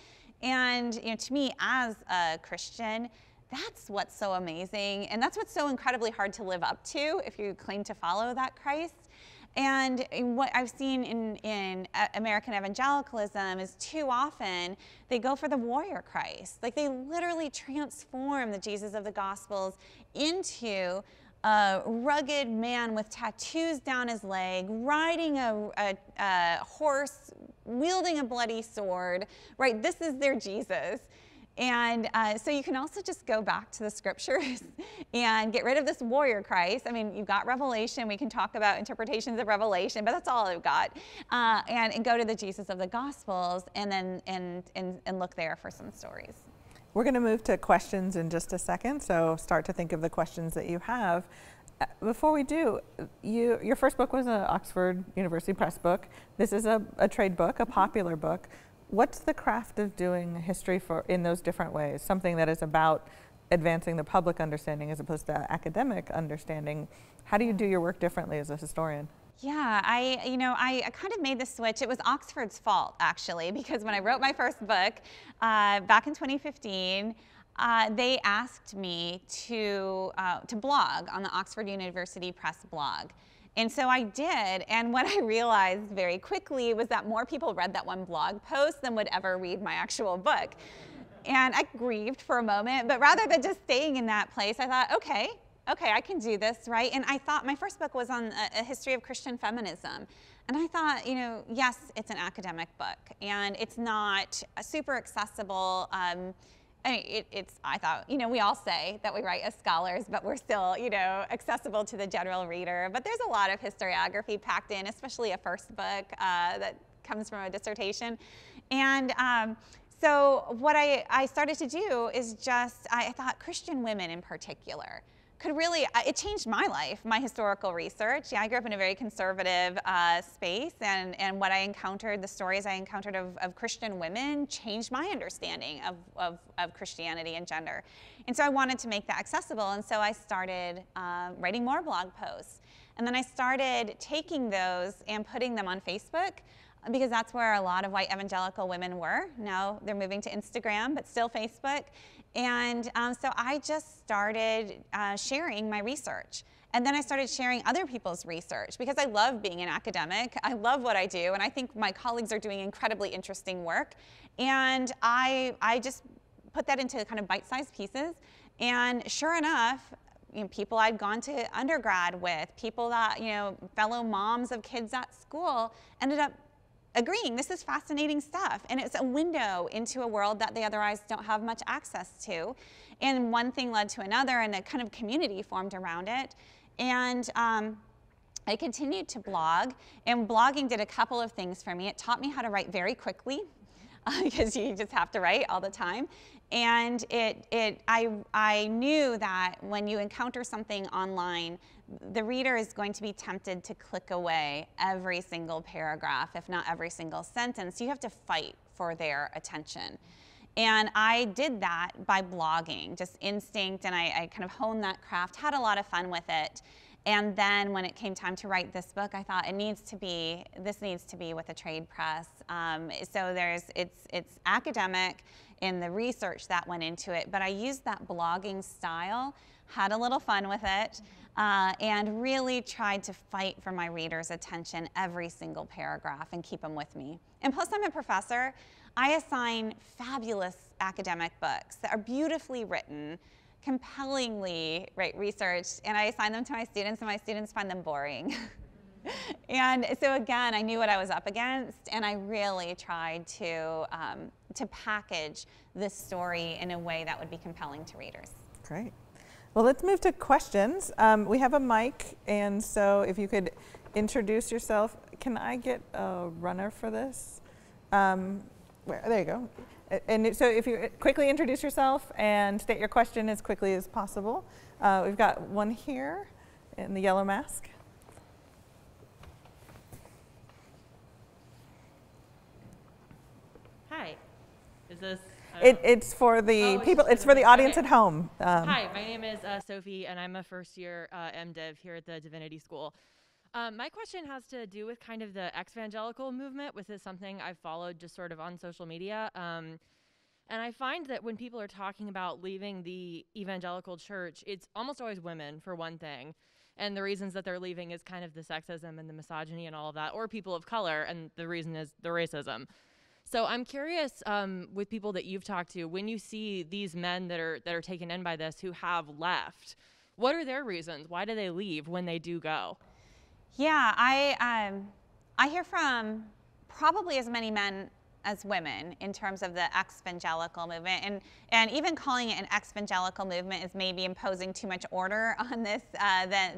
And to me, as a Christian, that's what's so amazing, and that's what's so incredibly hard to live up to if you claim to follow that Christ. And what I've seen in American evangelicalism is too often they go for the warrior Christ. Like, they literally transform the Jesus of the Gospels into a rugged man with tattoos down his leg, riding a horse, wielding a bloody sword, right? This is their Jesus. And so you can also just go back to the scriptures and get rid of this warrior Christ. I mean, you've got Revelation. We can talk about interpretations of Revelation, but that's all I've got. And go to the Jesus of the Gospels and then and look there for some stories. We're going to move to questions in just a second, so start to think of the questions that you have. Before we do, your first book was an Oxford University Press book. This is a trade book, a popular book. What's the craft of doing history in those different ways? Something that is about advancing the public understanding as opposed to academic understanding. How do you do your work differently as a historian? Yeah, I kind of made the switch. It was Oxford's fault, actually, because when I wrote my first book back in 2015, they asked me to blog on the Oxford University Press blog. And so I did, and what I realized very quickly was that more people read that one blog post than would ever read my actual book. And I grieved for a moment, but rather than just staying in that place, I thought, okay, I can do this, right? And I thought, my first book was on a history of Christian feminism. And I thought, you know, yes, it's an academic book, and it's not super accessible. I mean, I thought, you know, we all say that we write as scholars, but we're still, you know, accessible to the general reader. But there's a lot of historiography packed in, especially a first book that comes from a dissertation. And so what I started to do is just, I thought Christian women in particular could really, it changed my life, my historical research. Yeah, I grew up in a very conservative space, and what I encountered, the stories I encountered of Christian women changed my understanding of Christianity and gender. And so I wanted to make that accessible, and so I started writing more blog posts. And then I started taking those and putting them on Facebook, because that's where a lot of white evangelical women were. Now they're moving to Instagram, but still Facebook. And so I just started sharing my research. And then I started sharing other people's research, because I love being an academic. I love what I do, and I think my colleagues are doing incredibly interesting work. And I just put that into kind of bite-sized pieces. And sure enough, you know, people I'd gone to undergrad with, people that, you know, fellow moms of kids at school ended up agreeing, this is fascinating stuff, and it's a window into a world that they otherwise don't have much access to. And one thing led to another, and a kind of community formed around it. And I continued to blog, and blogging did a couple of things for me. It taught me how to write very quickly, because you just have to write all the time. And I knew that when you encounter something online, the reader is going to be tempted to click away every single paragraph, if not every single sentence. You have to fight for their attention. And I did that by blogging, just instinct, and I kind of honed that craft, had a lot of fun with it. And then when it came time to write this book, I thought this needs to be with a trade press. So it's academic in the research that went into it, but I used that blogging style, had a little fun with it, and really tried to fight for my readers' attention every single paragraph and keep them with me. And plus, I'm a professor. I assign fabulous academic books that are beautifully written, compellingly researched, and I assign them to my students, and my students find them boring. And so again, I knew what I was up against, and I really tried to package this story in a way that would be compelling to readers. Great. Well, let's move to questions. We have a mic, and so if you could introduce yourself. Can I get a runner for this? There you go. And so if you quickly introduce yourself and state your question as quickly as possible. We've got one here in the yellow mask. Hi. Is this? It's for the people, it's for the audience at home. Hi, my name is Sophie, and I'm a first-year MDiv here at the Divinity School. My question has to do with kind of the ex-evangelical movement, which is something I've followed just sort of on social media. And I find that when people are talking about leaving the evangelical church, it's almost always women, for one thing. And the reasons that they're leaving is kind of the sexism and the misogyny and all of that, or people of color, and the reason is the racism. So I'm curious, with people that you've talked to, when you see these men that are taken in by this who have left, What are their reasons? Why do they leave when they do go? Yeah, I hear from probably as many men as women in terms of the ex-evangelical movement, and even calling it an ex-evangelical movement is maybe imposing too much order on this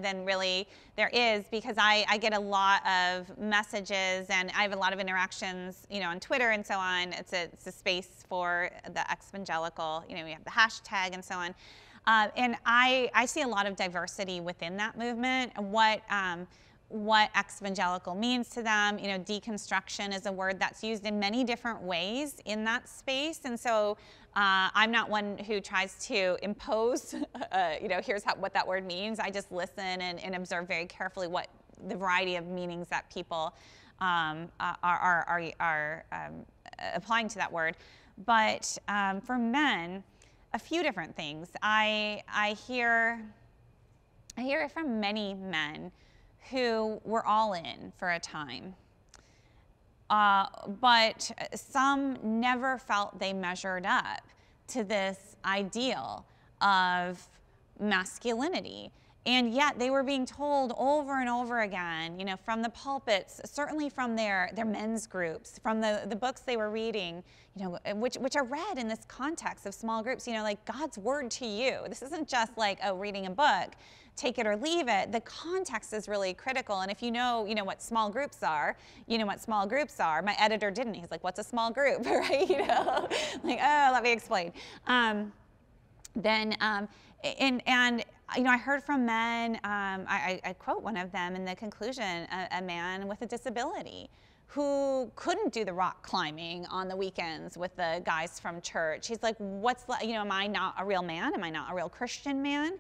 than really there is, because I get a lot of messages and I have a lot of interactions, you know, on Twitter and so on. It's a space for the ex-evangelical, you know, we have the hashtag and so on, and I see a lot of diversity within that movement. What ex-evangelical means to them. You know, deconstruction is a word that's used in many different ways in that space. And so I'm not one who tries to impose, you know, here's what that word means. I just listen and observe very carefully what the variety of meanings that people are applying to that word. But for men, a few different things. I hear it from many men who were all in for a time, but some never felt they measured up to this ideal of masculinity. And yet they were being told over and over again, you know, from the pulpits, certainly from their men's groups, from the books they were reading, you know, which are read in this context of small groups, you know, like God's word to you. This isn't just like, oh, reading a book, take it or leave it. The context is really critical. And if you know what small groups are, you know what small groups are. My editor didn't. He's like, what's a small group, right? You know, like, oh, let me explain. Then you know, I heard from men, I quote one of them in the conclusion, a man with a disability who couldn't do the rock climbing on the weekends with the guys from church. He's like, you know, am I not a real man? Am I not a real Christian man?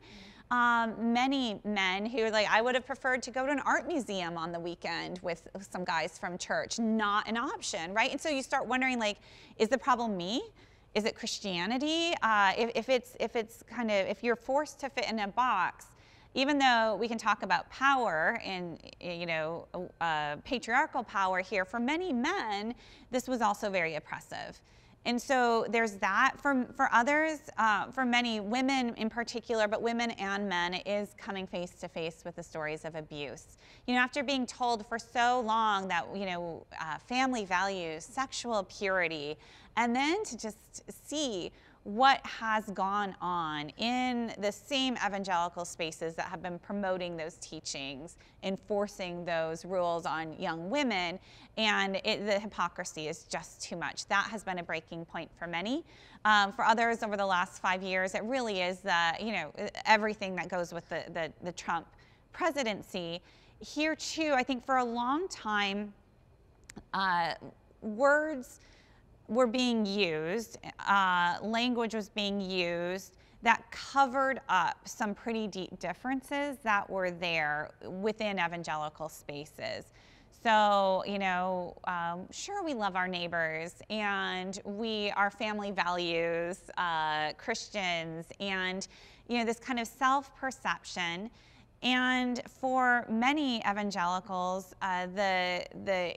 Many men who are like, I would have preferred to go to an art museum on the weekend with some guys from church. Not an option, right? And so you start wondering, like, is the problem me? Is it Christianity? If you're forced to fit in a box, even though we can talk about power and, you know, patriarchal power here, for many men, this was also very oppressive. And so there's that. For others, for many women in particular, but women and men, it is coming face to face with the stories of abuse. You know, after being told for so long that, you know, family values, sexual purity, and then to just see what has gone on in the same evangelical spaces that have been promoting those teachings, enforcing those rules on young women, and the hypocrisy is just too much. That has been a breaking point for many. For others, over the last 5 years, it really is the, you know, everything that goes with the Trump presidency. Here too, I think for a long time, words were being used, language was being used that covered up some pretty deep differences that were there within evangelical spaces. So, you know, sure, we love our neighbors and our family values, Christians, and, you know, this kind of self-perception. And for many evangelicals, the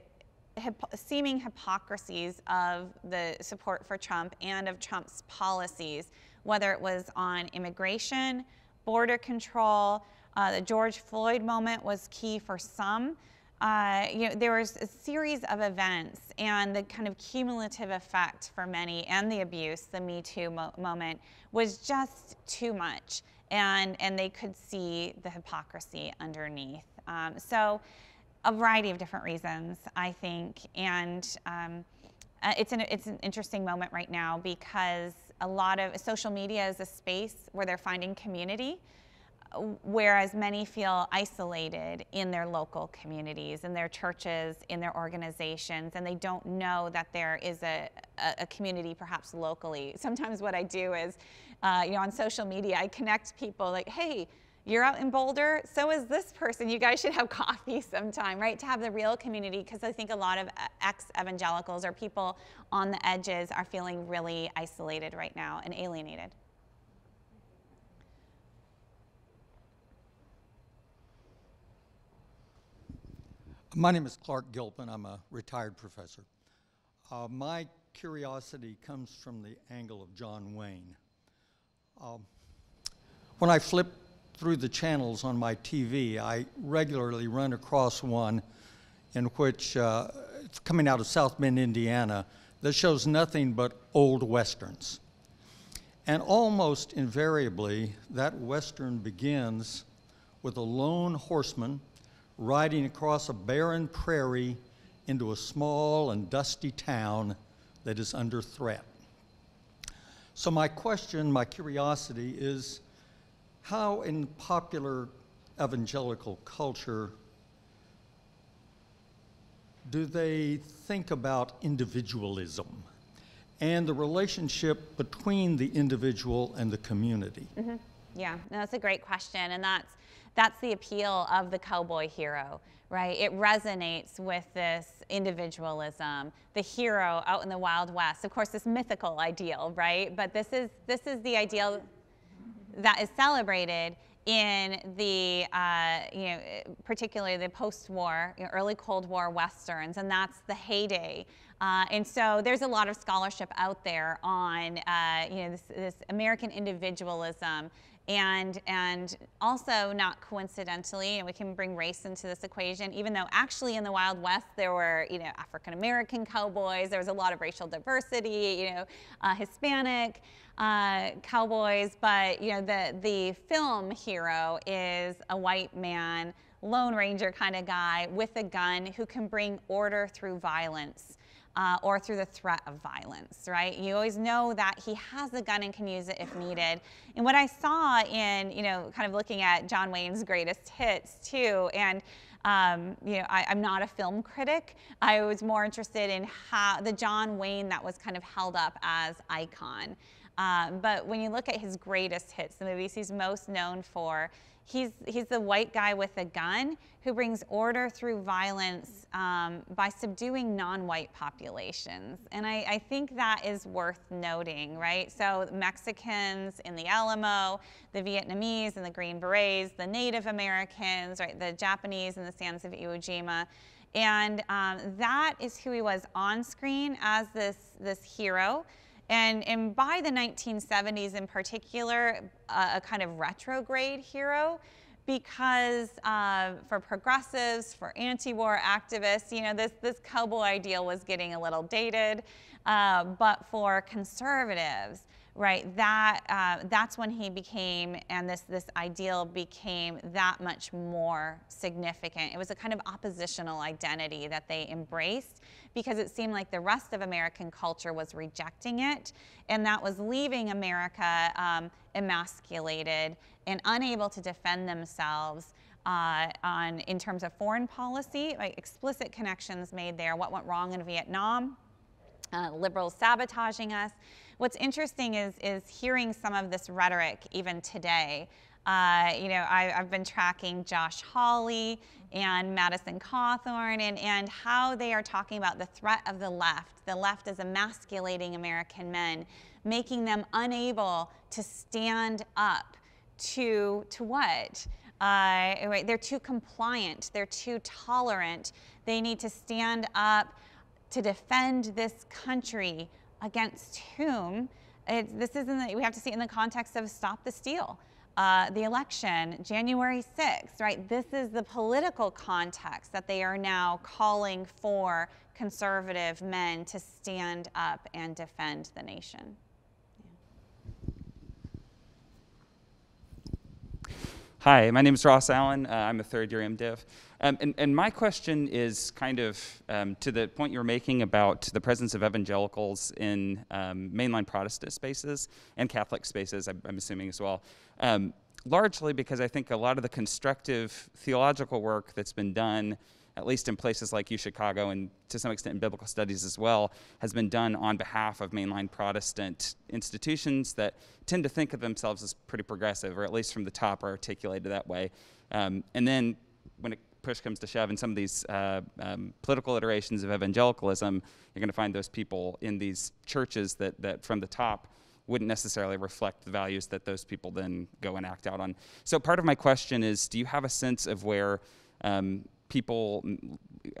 seeming hypocrisies of the support for Trump and of Trump's policies, whether it was on immigration, border control, the George Floyd moment was key for some. You know, there was a series of events and the kind of cumulative effect for many, and the abuse, the Me Too moment, was just too much, and they could see the hypocrisy underneath. So a variety of different reasons, I think, and it's an interesting moment right now, because a lot of social media is a space where they're finding community, whereas many feel isolated in their local communities, in their churches, in their organizations, and they don't know that there is a community perhaps locally. Sometimes what I do is, you know, on social media, I connect people like, hey, you're out in Boulder, so is this person. You guys should have coffee sometime, right? To have the real community, because I think a lot of ex-evangelicals or people on the edges are feeling really isolated right now and alienated. My name is Clark Gilpin. I'm a retired professor. My curiosity comes from the angle of John Wayne. When I flipped through the channels on my TV, I regularly run across one in which, it's coming out of South Bend, Indiana, that shows nothing but old Westerns. And almost invariably, that Western begins with a lone horseman riding across a barren prairie into a small and dusty town that is under threat. So my question, my curiosity is, how in popular evangelical culture do they think about individualism and the relationship between the individual and the community? Mm-hmm. Yeah, no, that's a great question, and that's the appeal of the cowboy hero, right? It resonates with this individualism, the hero out in the Wild West. Of course, this mythical ideal, right? But this is the ideal that is celebrated in the, particularly the post-war, early Cold War Westerns, and that's the heyday. And so there's a lot of scholarship out there on, this American individualism, and also not coincidentally, and we can bring race into this equation, even though actually in the Wild West there were, African-American cowboys, there was a lot of racial diversity, Hispanic cowboys, but the film hero is a white man, Lone Ranger kind of guy with a gun who can bring order through violence or through the threat of violence, right? You always know that he has a gun and can use it if needed. And what I saw in, kind of looking at John Wayne's greatest hits too, and I'm not a film critic. I was more interested in how the John Wayne that was kind of held up as icon. But when you look at his greatest hits, the movies he's most known for, he's the white guy with a gun who brings order through violence by subduing non-white populations. And I think that is worth noting, right? So Mexicans in the Alamo, the Vietnamese and the Green Berets, the Native Americans, right? The Japanese in the sands of Iwo Jima. And that is who he was on screen as this hero. And by the 1970s in particular, a kind of retrograde hero, because for progressives, for anti-war activists, this cowboy ideal was getting a little dated, but for conservatives, right, that's when he became, and this ideal became that much more significant. It was a kind of oppositional identity that they embraced because it seemed like the rest of American culture was rejecting it, and that was leaving America emasculated and unable to defend themselves in terms of foreign policy, like explicit connections made there, what went wrong in Vietnam, liberals sabotaging us. What's interesting is hearing some of this rhetoric even today. I've been tracking Josh Hawley and Madison Cawthorn and how they are talking about the threat of the left. The left is emasculating American men, making them unable to stand up to what? They're too compliant. They're too tolerant. They need to stand up to defend this country against whom? This isn't, we have to see it in the context of Stop the Steal, the election, January 6th, right? This is the political context that they are now calling for conservative men to stand up and defend the nation. Yeah. Hi, my name is Ross Allen. I'm a third-year MDiv. And my question is kind of to the point you're making about the presence of evangelicals in mainline Protestant spaces and Catholic spaces, I'm assuming as well, largely because I think a lot of the constructive theological work that's been done, at least in places like UChicago and to some extent in biblical studies as well, has been done on behalf of mainline Protestant institutions that tend to think of themselves as pretty progressive, or at least from the top are articulated that way. And then when it push comes to shove in some of these political iterations of evangelicalism, you're going to find those people in these churches that from the top wouldn't necessarily reflect the values that those people then go and act out on. So part of my question is, do you have a sense of where people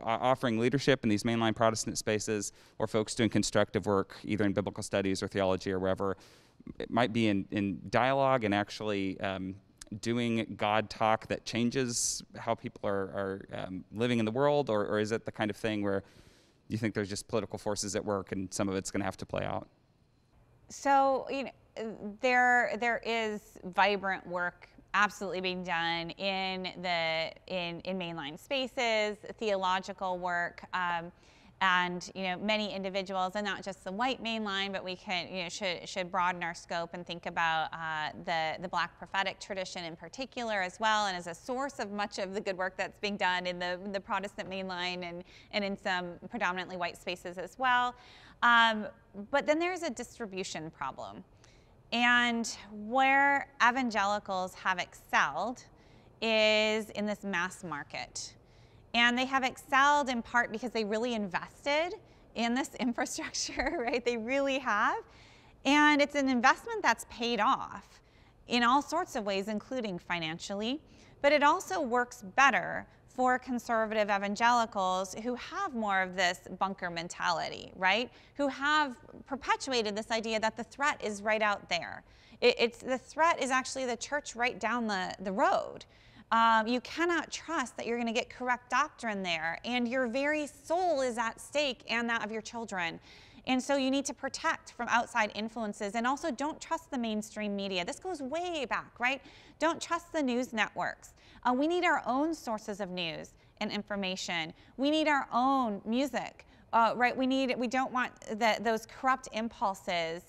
offering leadership in these mainline Protestant spaces, or folks doing constructive work either in biblical studies or theology or wherever, it might be in dialogue and actually doing God talk that changes how people are living in the world, or is it the kind of thing where you think there's just political forces at work and some of it's going to have to play out? So, you know, there is vibrant work absolutely being done in mainline spaces, theological work, and you know, many individuals, and not just the white mainline, but we can, you know, should broaden our scope and think about the Black prophetic tradition in particular as well, and as a source of much of the good work that's being done in the Protestant mainline and in some predominantly white spaces as well. But then there's a distribution problem, and where evangelicals have excelled is in this mass market. And they have excelled in part because they really invested in this infrastructure, right? They really have. And it's an investment that's paid off in all sorts of ways, including financially. But it also works better for conservative evangelicals who have more of this bunker mentality, right? Who have perpetuated this idea that the threat is right out there. It's the threat is actually the church right down the road. You cannot trust that you're going to get correct doctrine there, and your very soul is at stake and that of your children. And so you need to protect from outside influences, and also don't trust the mainstream media. This goes way back, right? Don't trust the news networks. We need our own sources of news and information. We need our own music, right? We don't want those corrupt impulses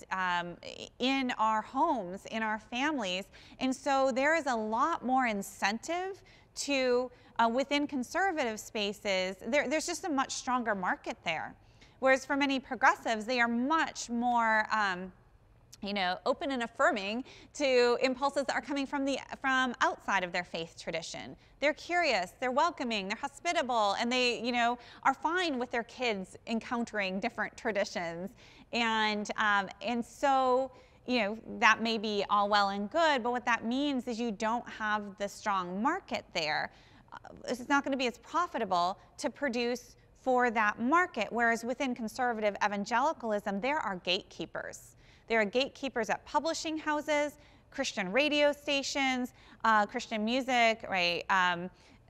in our homes, in our families. And so there is a lot more incentive to, within conservative spaces, there's just a much stronger market there. Whereas for many progressives, they are much more, you know, open and affirming to impulses that are coming from outside of their faith tradition. They're curious, they're welcoming, they're hospitable, and they, you know, are fine with their kids encountering different traditions. And so, you know, that may be all well and good, but what that means is you don't have the strong market there. It's not going to be as profitable to produce for that market, whereas within conservative evangelicalism, there are gatekeepers. There are gatekeepers at publishing houses, Christian radio stations, Christian music, right?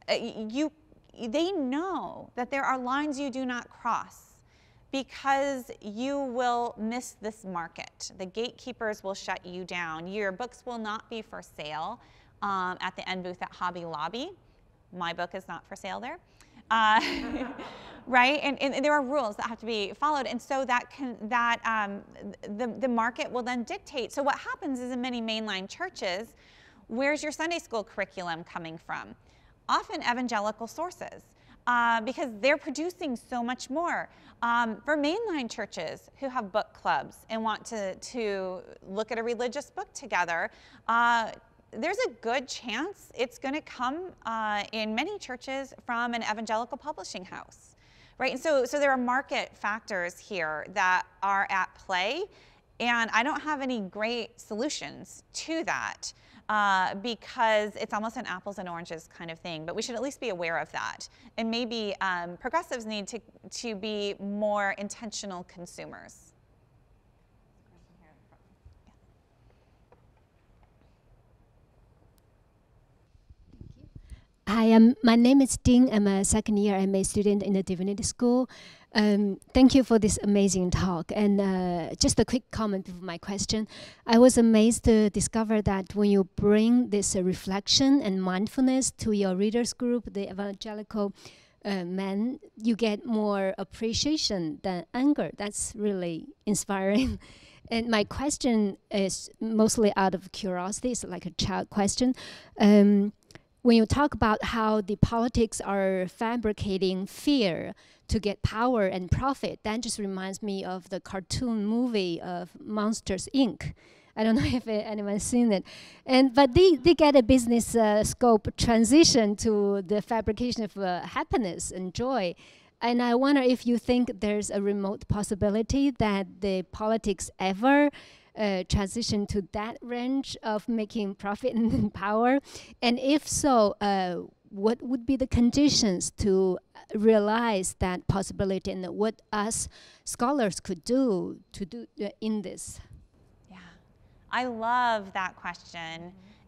They know that there are lines you do not cross because you will miss this market. The gatekeepers will shut you down. Your books will not be for sale at the end booth at Hobby Lobby. My book is not for sale there. Right? And there are rules that have to be followed. And so the market will then dictate. So what happens is in many mainline churches, where's your Sunday school curriculum coming from? Often evangelical sources, because they're producing so much more. For mainline churches who have book clubs and want to look at a religious book together, there's a good chance it's going to come in many churches from an evangelical publishing house, right? And so there are market factors here that are at play, and I don't have any great solutions to that because it's almost an apples and oranges kind of thing, but we should at least be aware of that. And maybe progressives need to be more intentional consumers. Hi, my name is Ding. I'm a second-year MA student in the Divinity School. Thank you for this amazing talk. And just a quick comment before my question. I was amazed to discover that when you bring this reflection and mindfulness to your readers group, the evangelical men, you get more appreciation than anger. That's really inspiring. And my question is mostly out of curiosity. It's like a child question. When you talk about how the politics are fabricating fear to get power and profit, that just reminds me of the cartoon movie of Monsters, Inc. I don't know if anyone's seen it. But they get a business scope transition to the fabrication of happiness and joy. And I wonder if you think there's a remote possibility that the politics ever transition to that range of making profit and power? And if so, what would be the conditions to realize that possibility, and what us scholars could do in this? Yeah, I love that question.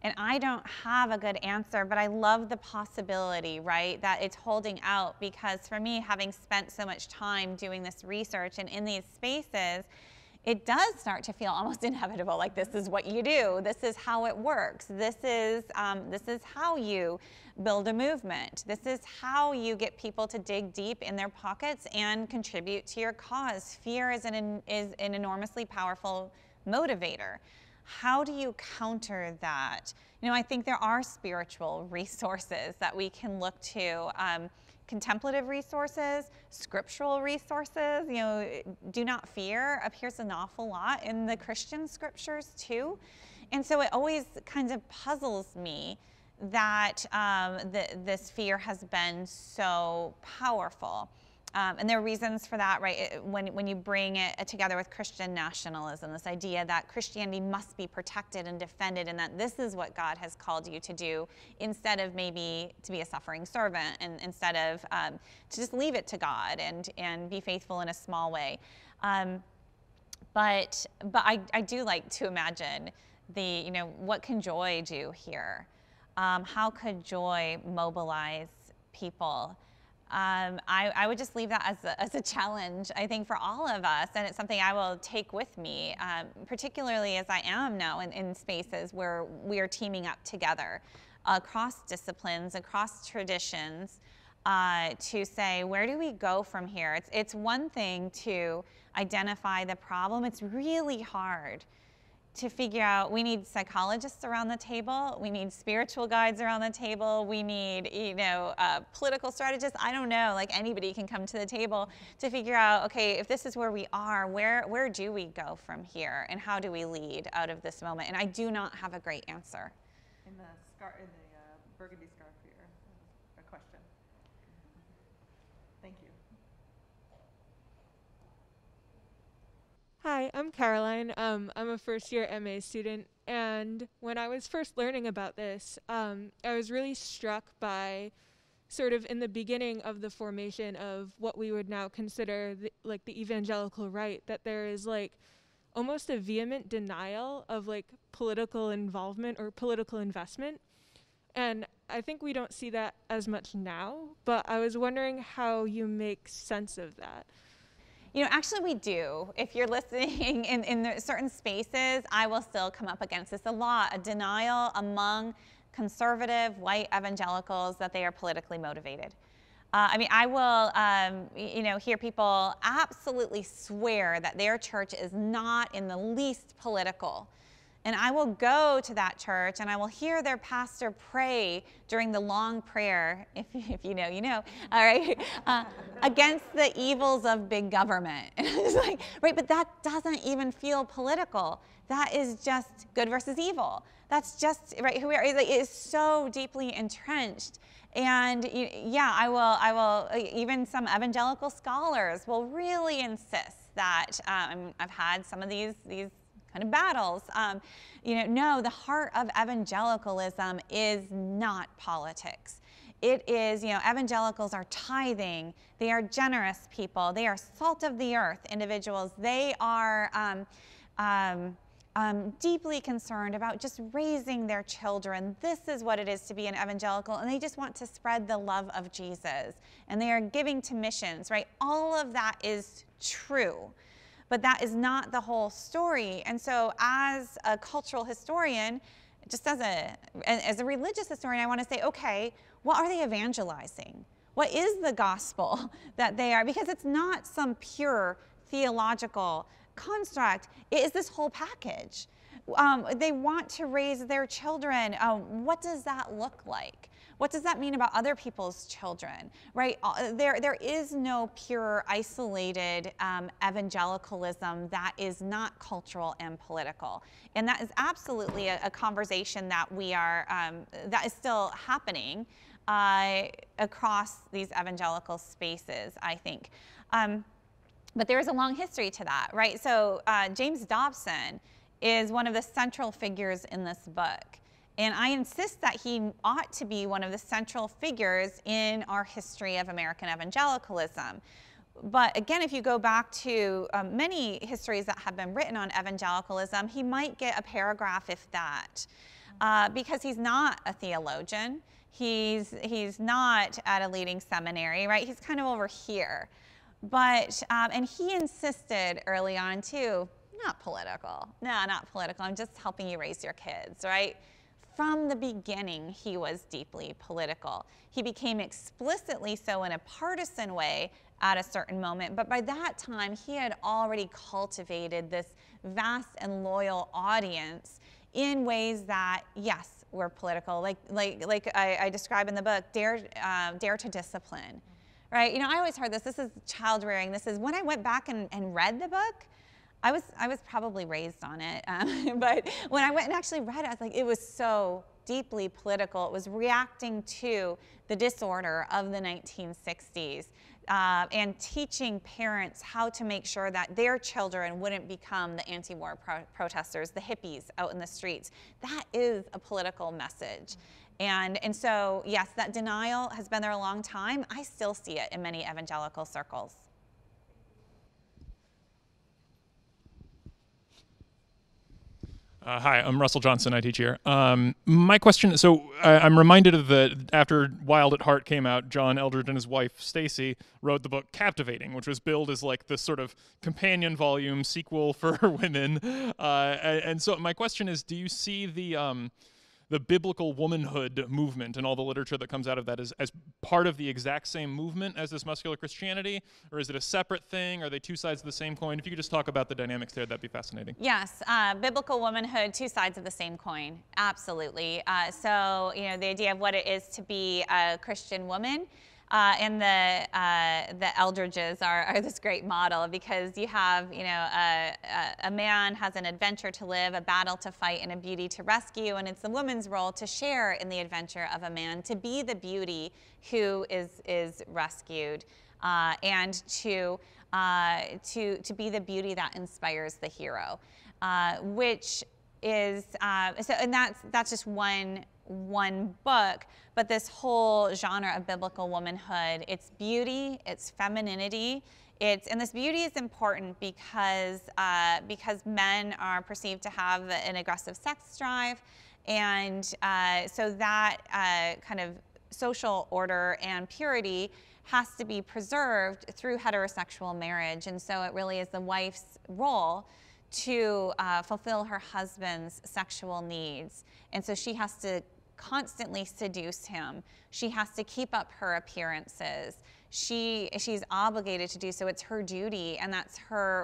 Mm-hmm. And I don't have a good answer, but I love the possibility, right, that it's holding out, because for me, having spent so much time doing this research and in these spaces, it does start to feel almost inevitable, like this is what you do, this is how it works, this is how you build a movement, this is how you get people to dig deep in their pockets and contribute to your cause. Fear is an enormously powerful motivator. How do you counter that? You know, I think there are spiritual resources that we can look to, contemplative resources, scriptural resources. You know, do not fear appears an awful lot in the Christian scriptures too. And so it always kind of puzzles me that this fear has been so powerful. And there are reasons for that, right? When you bring it together with Christian nationalism, this idea that Christianity must be protected and defended, and that this is what God has called you to do, instead of maybe to be a suffering servant, and instead of to just leave it to God and be faithful in a small way. But I do like to imagine the, you know, what can joy do here? How could joy mobilize people? I would just leave that as a challenge, I think, for all of us, and it's something I will take with me, particularly as I am now in spaces where we are teaming up together across disciplines, across traditions, to say, where do we go from here? It's one thing to identify the problem. It's really hard to figure out. We need psychologists around the table, we need spiritual guides around the table, we need, you know, political strategists. I don't know, like, anybody can come to the table to figure out, okay, if this is where we are, where do we go from here, and how do we lead out of this moment? And I do not have a great answer. In the scarf, in the burgundy scarf here, a question. Thank you. Hi, I'm Caroline. I'm a first-year MA student, and when I was first learning about this, I was really struck by sort of in the beginning of the formation of what we would now consider the evangelical right, that there is like almost a vehement denial of like political involvement or political investment. And I think we don't see that as much now, but I was wondering how you make sense of that. You know, actually we do. If you're listening in certain spaces, I will still come up against this a lot, a denial among conservative white evangelicals that they are politically motivated. I mean, I will, you know, hear people absolutely swear that their church is not in the least political. And I will go to that church and I will hear their pastor pray during the long prayer, if you know, you know, all right, against the evils of big government. And it's like, right, but that doesn't even feel political. That is just good versus evil. That's just, right, who we are. It is so deeply entrenched. And yeah, I will, even some evangelical scholars will really insist that, I've had some of these kind of battles, you know, no, the heart of evangelicalism is not politics. It is, you know, evangelicals are tithing, they are generous people, they are salt of the earth individuals, they are deeply concerned about just raising their children. This is what it is to be an evangelical, and they just want to spread the love of Jesus, and they are giving to missions, right? All of that is true. But that is not the whole story. And so as a cultural historian, just as a religious historian, I want to say, okay, what are they evangelizing? What is the gospel that they are? Because it's not some pure theological construct. It is this whole package. They want to raise their children. What does that look like? What does that mean about other people's children, right? There is no pure, isolated evangelicalism that is not cultural and political. And that is absolutely a conversation that we are, that is still happening across these evangelical spaces, I think. But there is a long history to that, right? So James Dobson is one of the central figures in this book. And I insist that he ought to be one of the central figures in our history of American evangelicalism. But again, if you go back to many histories that have been written on evangelicalism, he might get a paragraph, if that. because he's not a theologian. He's not at a leading seminary, right? He's kind of over here. But, and he insisted early on too, not political. No, not political. I'm just helping you raise your kids, right? From the beginning, he was deeply political. He became explicitly so in a partisan way at a certain moment, but by that time, he had already cultivated this vast and loyal audience in ways that, yes, were political. Like I describe in the book, Dare to Discipline, right? You know, I always heard this. This is child rearing. This is when I went back and read the book. I was probably raised on it, but when I went and actually read it, I was like, it was so deeply political. It was reacting to the disorder of the 1960s and teaching parents how to make sure that their children wouldn't become the anti-war protesters, the hippies out in the streets. That is a political message. And so, yes, that denial has been there a long time. I still see it in many evangelical circles. Hi, I'm Russell Johnson. I teach here. My question, so I'm reminded of after Wild at Heart came out, John Eldredge and his wife, Stacy, wrote the book Captivating, which was billed as like this sort of companion volume sequel for women. And so my question is, do you see the biblical womanhood movement and all the literature that comes out of that as part of the exact same movement as this muscular Christianity? Or is it a separate thing? Are they two sides of the same coin? If you could just talk about the dynamics there, that'd be fascinating. Yes, biblical womanhood, two sides of the same coin, absolutely. So, you know, the idea of what it is to be a Christian woman, and the Eldredges are this great model because you have, you know, a man has an adventure to live, a battle to fight, and a beauty to rescue, and it's the woman's role to share in the adventure of a man, to be the beauty who is rescued, and to be the beauty that inspires the hero, which is so, and that's just one book, but this whole genre of biblical womanhood, it's beauty, it's femininity, and this beauty is important because men are perceived to have an aggressive sex drive, and so that kind of social order and purity has to be preserved through heterosexual marriage, and so it really is the wife's role to fulfill her husband's sexual needs, and so she has to constantly seduce him. She has to keep up her appearances. She's obligated to do so. It's her duty, and that's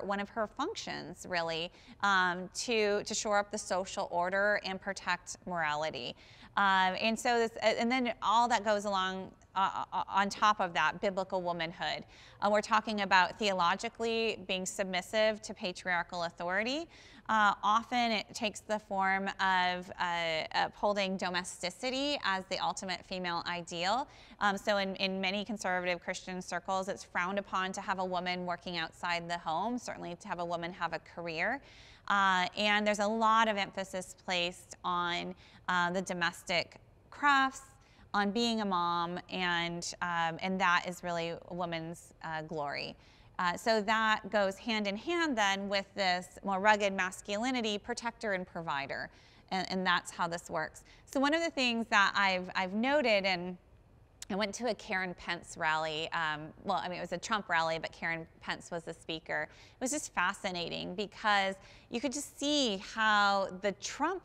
one of her functions, really, to shore up the social order and protect morality. And so this, and then all that goes along on top of that, biblical womanhood. We're talking about theologically being submissive to patriarchal authority. Often it takes the form of upholding domesticity as the ultimate female ideal. So in many conservative Christian circles, it's frowned upon to have a woman working outside the home, certainly to have a woman have a career. And there's a lot of emphasis placed on the domestic crafts, on being a mom, and that is really a woman's glory. So that goes hand in hand then with this more rugged masculinity, protector and provider, and that's how this works. So one of the things that I've noted, and I went to a Karen Pence rally, well, I mean, it was a Trump rally, but Karen Pence was the speaker. It was just fascinating because you could just see how the Trump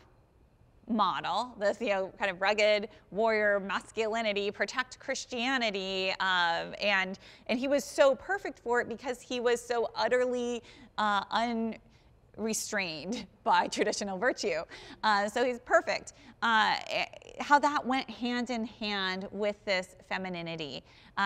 model, this, you know, kind of rugged warrior masculinity, protect Christianity, and he was so perfect for it because he was so utterly unrestrained by traditional virtue. So he's perfect. How that went hand in hand with this femininity.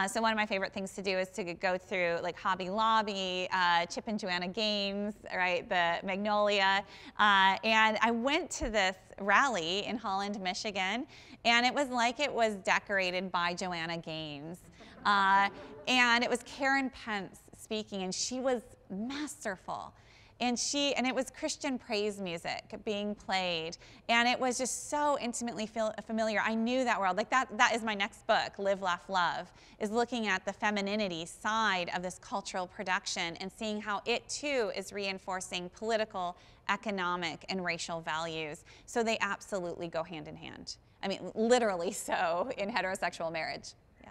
So one of my favorite things to do is to go through like Hobby Lobby, Chip and Joanna Gaines, right, the Magnolia. And I went to this rally in Holland, Michigan, and it was like it was decorated by Joanna Gaines. And it was Karen Pence speaking, and she was masterful. And it was Christian praise music being played, and it was just so intimately familiar. I knew that world. Like that is my next book, Live, Laugh, Love, is looking at the femininity side of this cultural production and seeing how it too is reinforcing political, economic, and racial values. So they absolutely go hand in hand. I mean, literally so in heterosexual marriage. Yeah.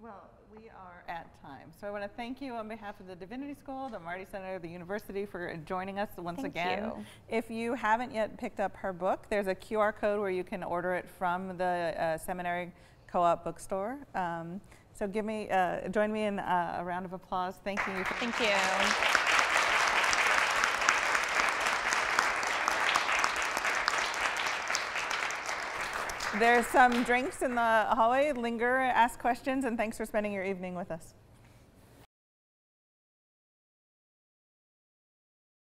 Well, we are at time. So I want to thank you on behalf of the Divinity School, the Marty Center, the university for joining us once again. If you haven't yet picked up her book, there's a QR code where you can order it from the seminary co-op bookstore. So give me, join me in a round of applause. Thank you. Thank you. There's some drinks in the hallway. Linger, ask questions, and thanks for spending your evening with us.